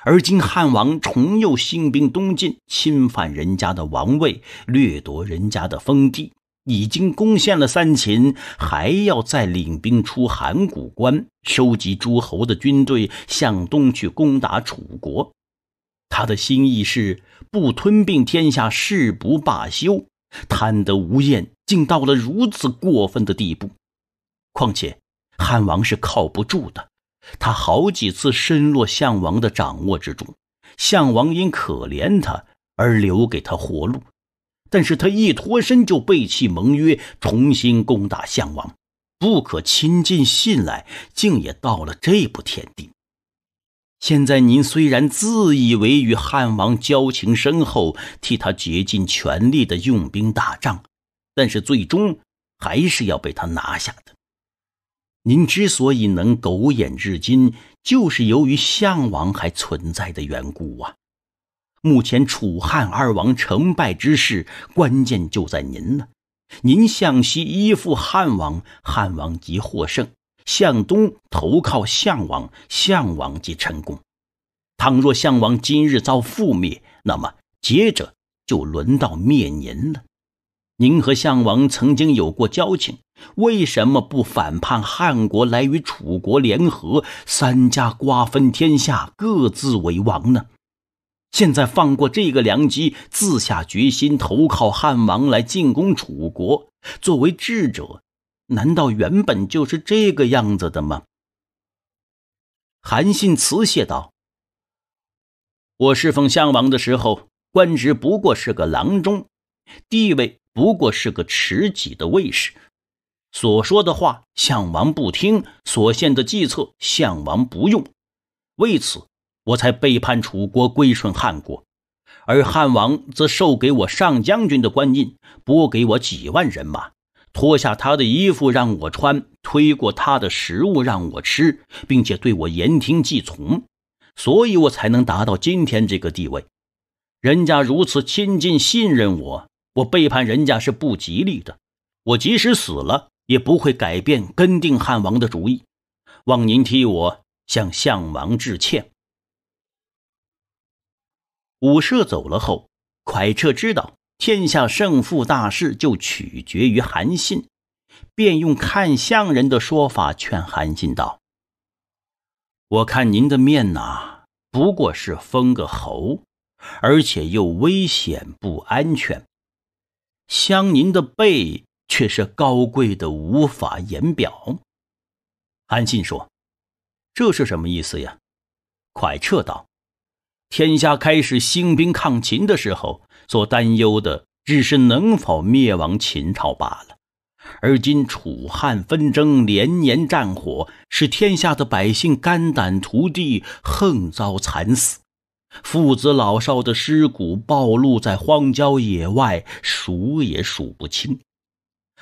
而今汉王重又兴兵东进，侵犯人家的王位，掠夺人家的封地，已经攻陷了三秦，还要再领兵出函谷关，收集诸侯的军队，向东去攻打楚国。他的心意是不吞并天下，誓不罢休，贪得无厌，竟到了如此过分的地步。况且汉王是靠不住的，他好几次深落项王的掌握之中，项王因可怜他而留给他活路，但是他一脱身就背弃盟约，重新攻打项王，不可亲近信赖，竟也到了这步田地。现在您虽然自以为与汉王交情深厚，替他竭尽全力的用兵打仗，但是最终还是要被他拿下的。您之所以能苟延至今，就是由于项王还存在的缘故啊。目前楚汉二王成败之势，关键就在您了。您向西依附汉王，汉王即获胜；向东投靠项王，项王即成功。倘若项王今日遭覆灭，那么接着就轮到灭您了。您和项王曾经有过交情，为什么不反叛汉国，来与楚国联合，三家瓜分天下，各自为王呢？现在放过这个良机，自下决心投靠汉王，来进攻楚国，作为智者，难道原本就是这个样子的吗？韩信辞谢道，我侍奉项王的时候，官职不过是个郎中，地位不过是个持戟的卫士，所说的话项王不听，所献的计策项王不用，为此我才背叛楚国，归顺汉国，而汉王则授给我上将军的官印，拨给我几万人马，脱下他的衣服让我穿，推过他的食物让我吃，并且对我言听计从，所以我才能达到今天这个地位。人家如此亲近信任我，我背叛人家是不吉利的，我即使死了也不会改变根定汉王的主意。望您替我向项王致歉。”武涉走了后，蒯彻知道天下胜负大事就取决于韩信，便用看相人的说法劝韩信道：“我看您的面呐，不过是封个侯，而且又危险不安全；相您的背却是高贵的无法言表。”韩信说：“这是什么意思呀？”蒯彻道：“天下开始兴兵抗秦的时候，所担忧的只是能否灭亡秦朝罢了。而今楚汉纷争，连年战火，使天下的百姓肝胆涂地，横遭惨死。父子老少的尸骨暴露在荒郊野外，数也数不清。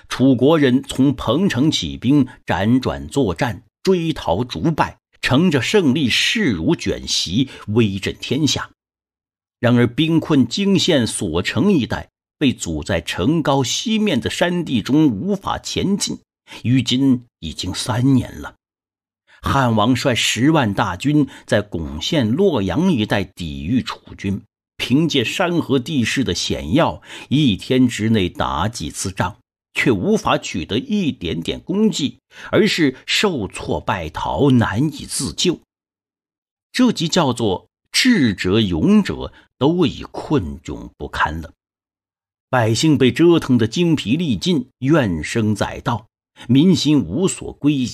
楚国人从彭城起兵，辗转作战，追逃逐败，乘着胜利势如卷席，威震天下。然而兵困泾县所城一带，被阻在城高西面的山地中，无法前进。于今已经三年了。汉王率十万大军在巩县、洛阳一带抵御楚军，凭借山河地势的险要，一天之内打几次仗，却无法取得一点点功绩，而是受挫败逃，难以自救。这即叫做智者、勇者都已困窘不堪了。百姓被折腾得精疲力尽，怨声载道，民心无所归依。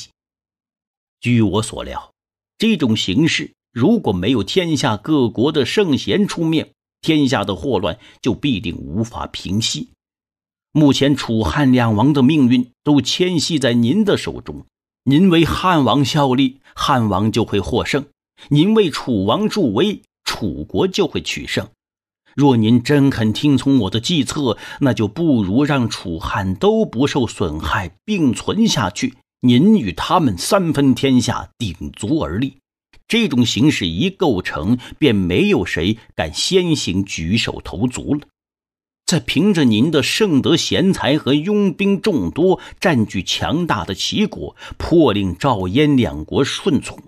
据我所料，这种形势如果没有天下各国的圣贤出面，天下的祸乱就必定无法平息。目前楚汉两王的命运都牵系在您的手中，您为汉王效力，汉王就会获胜；您为楚王助威，楚国就会取胜。若您真肯听从我的计策，那就不如让楚汉都不受损害，并存下去，您与他们三分天下，鼎足而立。这种形势一构成，便没有谁敢先行举手投足了。再凭着您的圣德贤才和拥兵众多，占据强大的齐国，迫令赵燕两国顺从，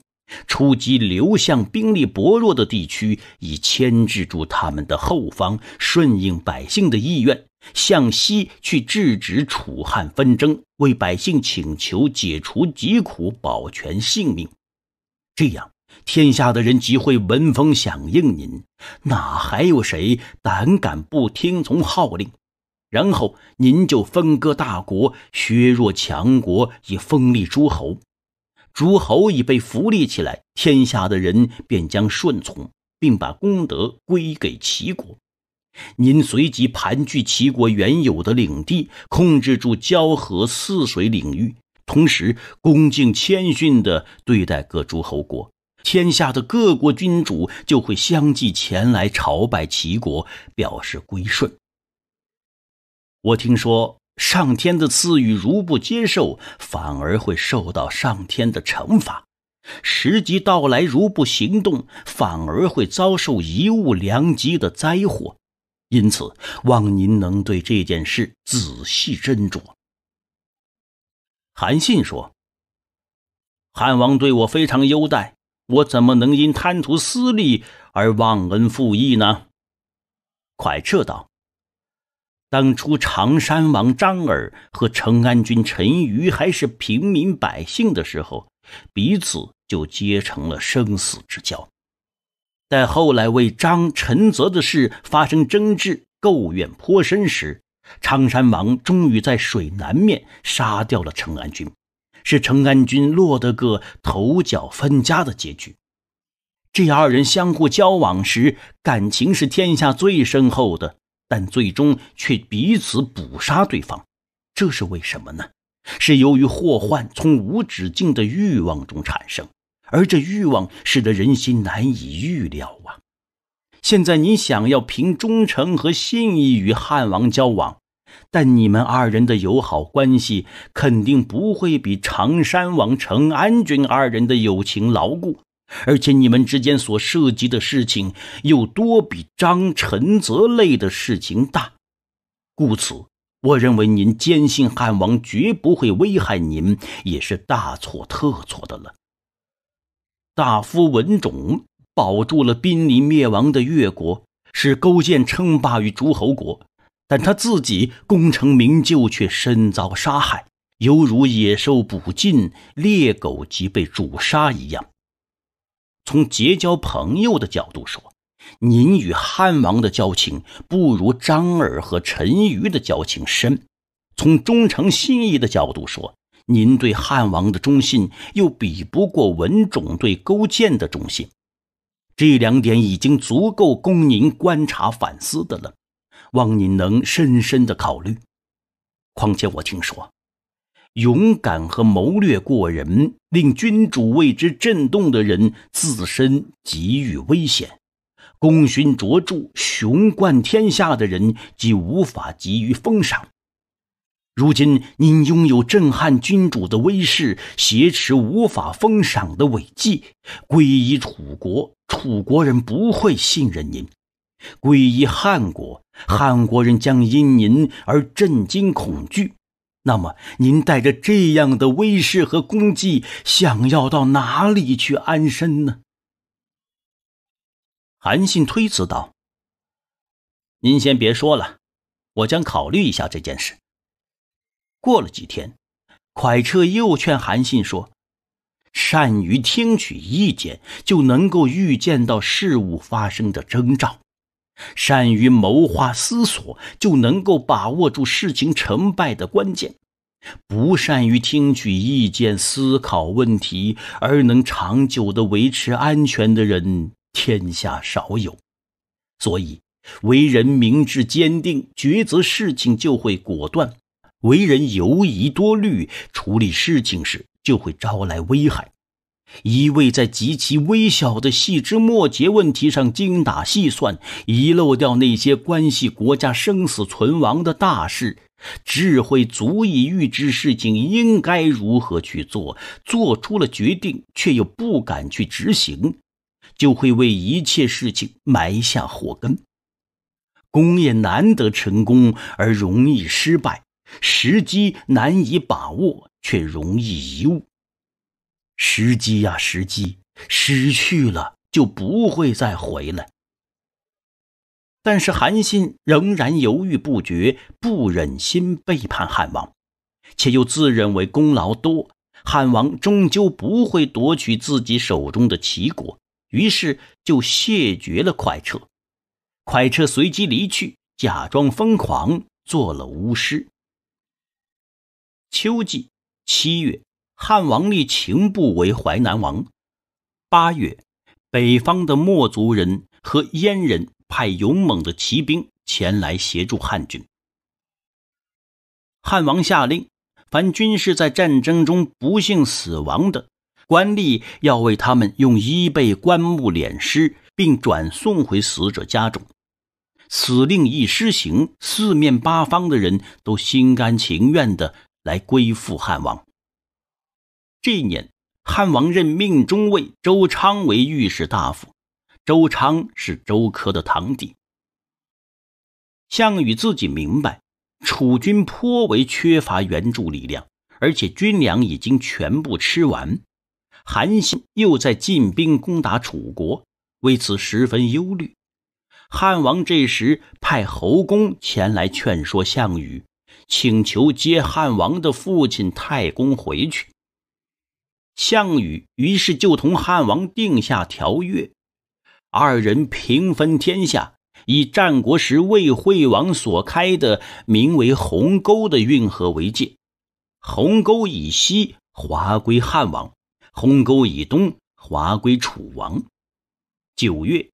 出击刘项兵力薄弱的地区，以牵制住他们的后方，顺应百姓的意愿，向西去制止楚汉纷争，为百姓请求解除疾苦，保全性命。这样天下的人即会闻风响应您，哪还有谁胆敢不听从号令？然后您就分割大国，削弱强国，以封立诸侯。诸侯已被扶立起来，天下的人便将顺从，并把功德归给齐国。您随即盘踞齐国原有的领地，控制住交河、泗水领域，同时恭敬谦逊地对待各诸侯国。天下的各国君主就会相继前来朝拜齐国，表示归顺。我听说上天的赐予如不接受，反而会受到上天的惩罚；时机到来如不行动，反而会遭受贻误良机的灾祸。因此，望您能对这件事仔细斟酌。韩信说：“汉王对我非常优待，我怎么能因贪图私利而忘恩负义呢？”蒯彻道：“当初常山王张耳和成安君陈馀还是平民百姓的时候，彼此就结成了生死之交。待后来为张、陈、泽的事发生争执，诟怨颇深时，常山王终于在水南面杀掉了成安君，使成安君落得个头脚分家的结局。这二人相互交往时，感情是天下最深厚的，但最终却彼此捕杀对方。这是为什么呢？是由于祸患从无止境的欲望中产生，而这欲望使得人心难以预料啊！现在你想要凭忠诚和信义与汉王交往，但你们二人的友好关系肯定不会比常山王、成安君二人的友情牢固，而且你们之间所涉及的事情又多比张、陈、泽类的事情大，故此我认为您坚信汉王绝不会危害您，也是大错特错的了。大夫文种保住了濒临灭亡的越国，使勾践称霸于诸侯国，但他自己功成名就却身遭杀害，犹如野兽捕尽，猎狗即被煮杀一样。从结交朋友的角度说，您与汉王的交情不如张耳和陈馀的交情深，从忠诚信义的角度说，您对汉王的忠信又比不过文种对勾践的忠信。这两点已经足够供您观察反思的了，望您能深深的考虑。况且我听说，勇敢和谋略过人，令君主为之震动的人，自身给予危险。功勋卓著、雄冠天下的人，即无法给予封赏。如今您拥有震撼君主的威势，挟持无法封赏的伟绩，皈依楚国，楚国人不会信任您；皈依汉国，汉国人将因您而震惊恐惧。那么，您带着这样的威势和功绩，想要到哪里去安身呢？韩信推辞道：“您先别说了，我将考虑一下这件事。”过了几天，蒯彻又劝韩信说：“善于听取意见，就能够预见到事物发生的征兆；善于谋划思索，就能够把握住事情成败的关键。不善于听取意见、思考问题，而能长久地维持安全的人，天下少有。所以，为人明智坚定，抉择事情就会果断；为人犹疑多虑，处理事情时就会招来危害。一味在极其微小的细枝末节问题上精打细算，遗漏掉那些关系国家生死存亡的大事。智慧足以预知事情应该如何去做，做出了决定却又不敢去执行，就会为一切事情埋下祸根。功业难得成功，而容易失败；时机难以把握，却容易贻误。时机呀、啊，时机，失去了就不会再回来。”但是韩信仍然犹豫不决，不忍心背叛汉王，且又自认为功劳多，汉王终究不会夺取自己手中的齐国，于是就谢绝了蒯彻。蒯彻随即离去，假装疯狂，做了巫师。秋季七月，汉王立秦部为淮南王。八月，北方的漠族人和燕人派勇猛的骑兵前来协助汉军。汉王下令，凡军士在战争中不幸死亡的，官吏要为他们用衣被棺木敛尸，并转送回死者家中。此令一施行，四面八方的人都心甘情愿地来归附汉王。这一年，汉王任命中尉周昌为御史大夫，周昌是周苛的堂弟。项羽自己明白，楚军颇为缺乏援助力量，而且军粮已经全部吃完。韩信又在进兵攻打楚国，为此十分忧虑。汉王这时派侯公前来劝说项羽，请求接汉王的父亲太公回去。项羽于是就同汉王定下条约，二人平分天下，以战国时魏惠王所开的名为鸿沟的运河为界，鸿沟以西划归汉王，鸿沟以东划归楚王。九月，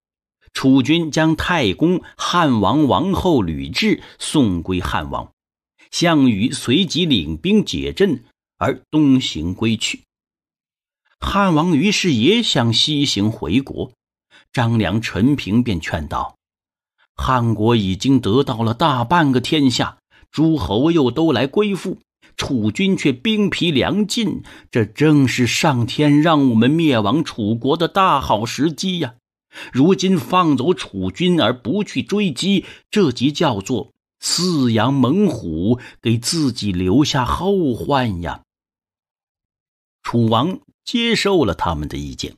楚军将太公、汉王王后吕雉送归汉王，项羽随即领兵解阵，而东行归去。汉王于是也想西行回国，张良、陈平便劝道：“汉国已经得到了大半个天下，诸侯又都来归附，楚军却兵疲粮尽，这正是上天让我们灭亡楚国的大好时机呀！如今放走楚军而不去追击，这即叫做饲养猛虎，给自己留下后患呀。楚王接受了他们的意见，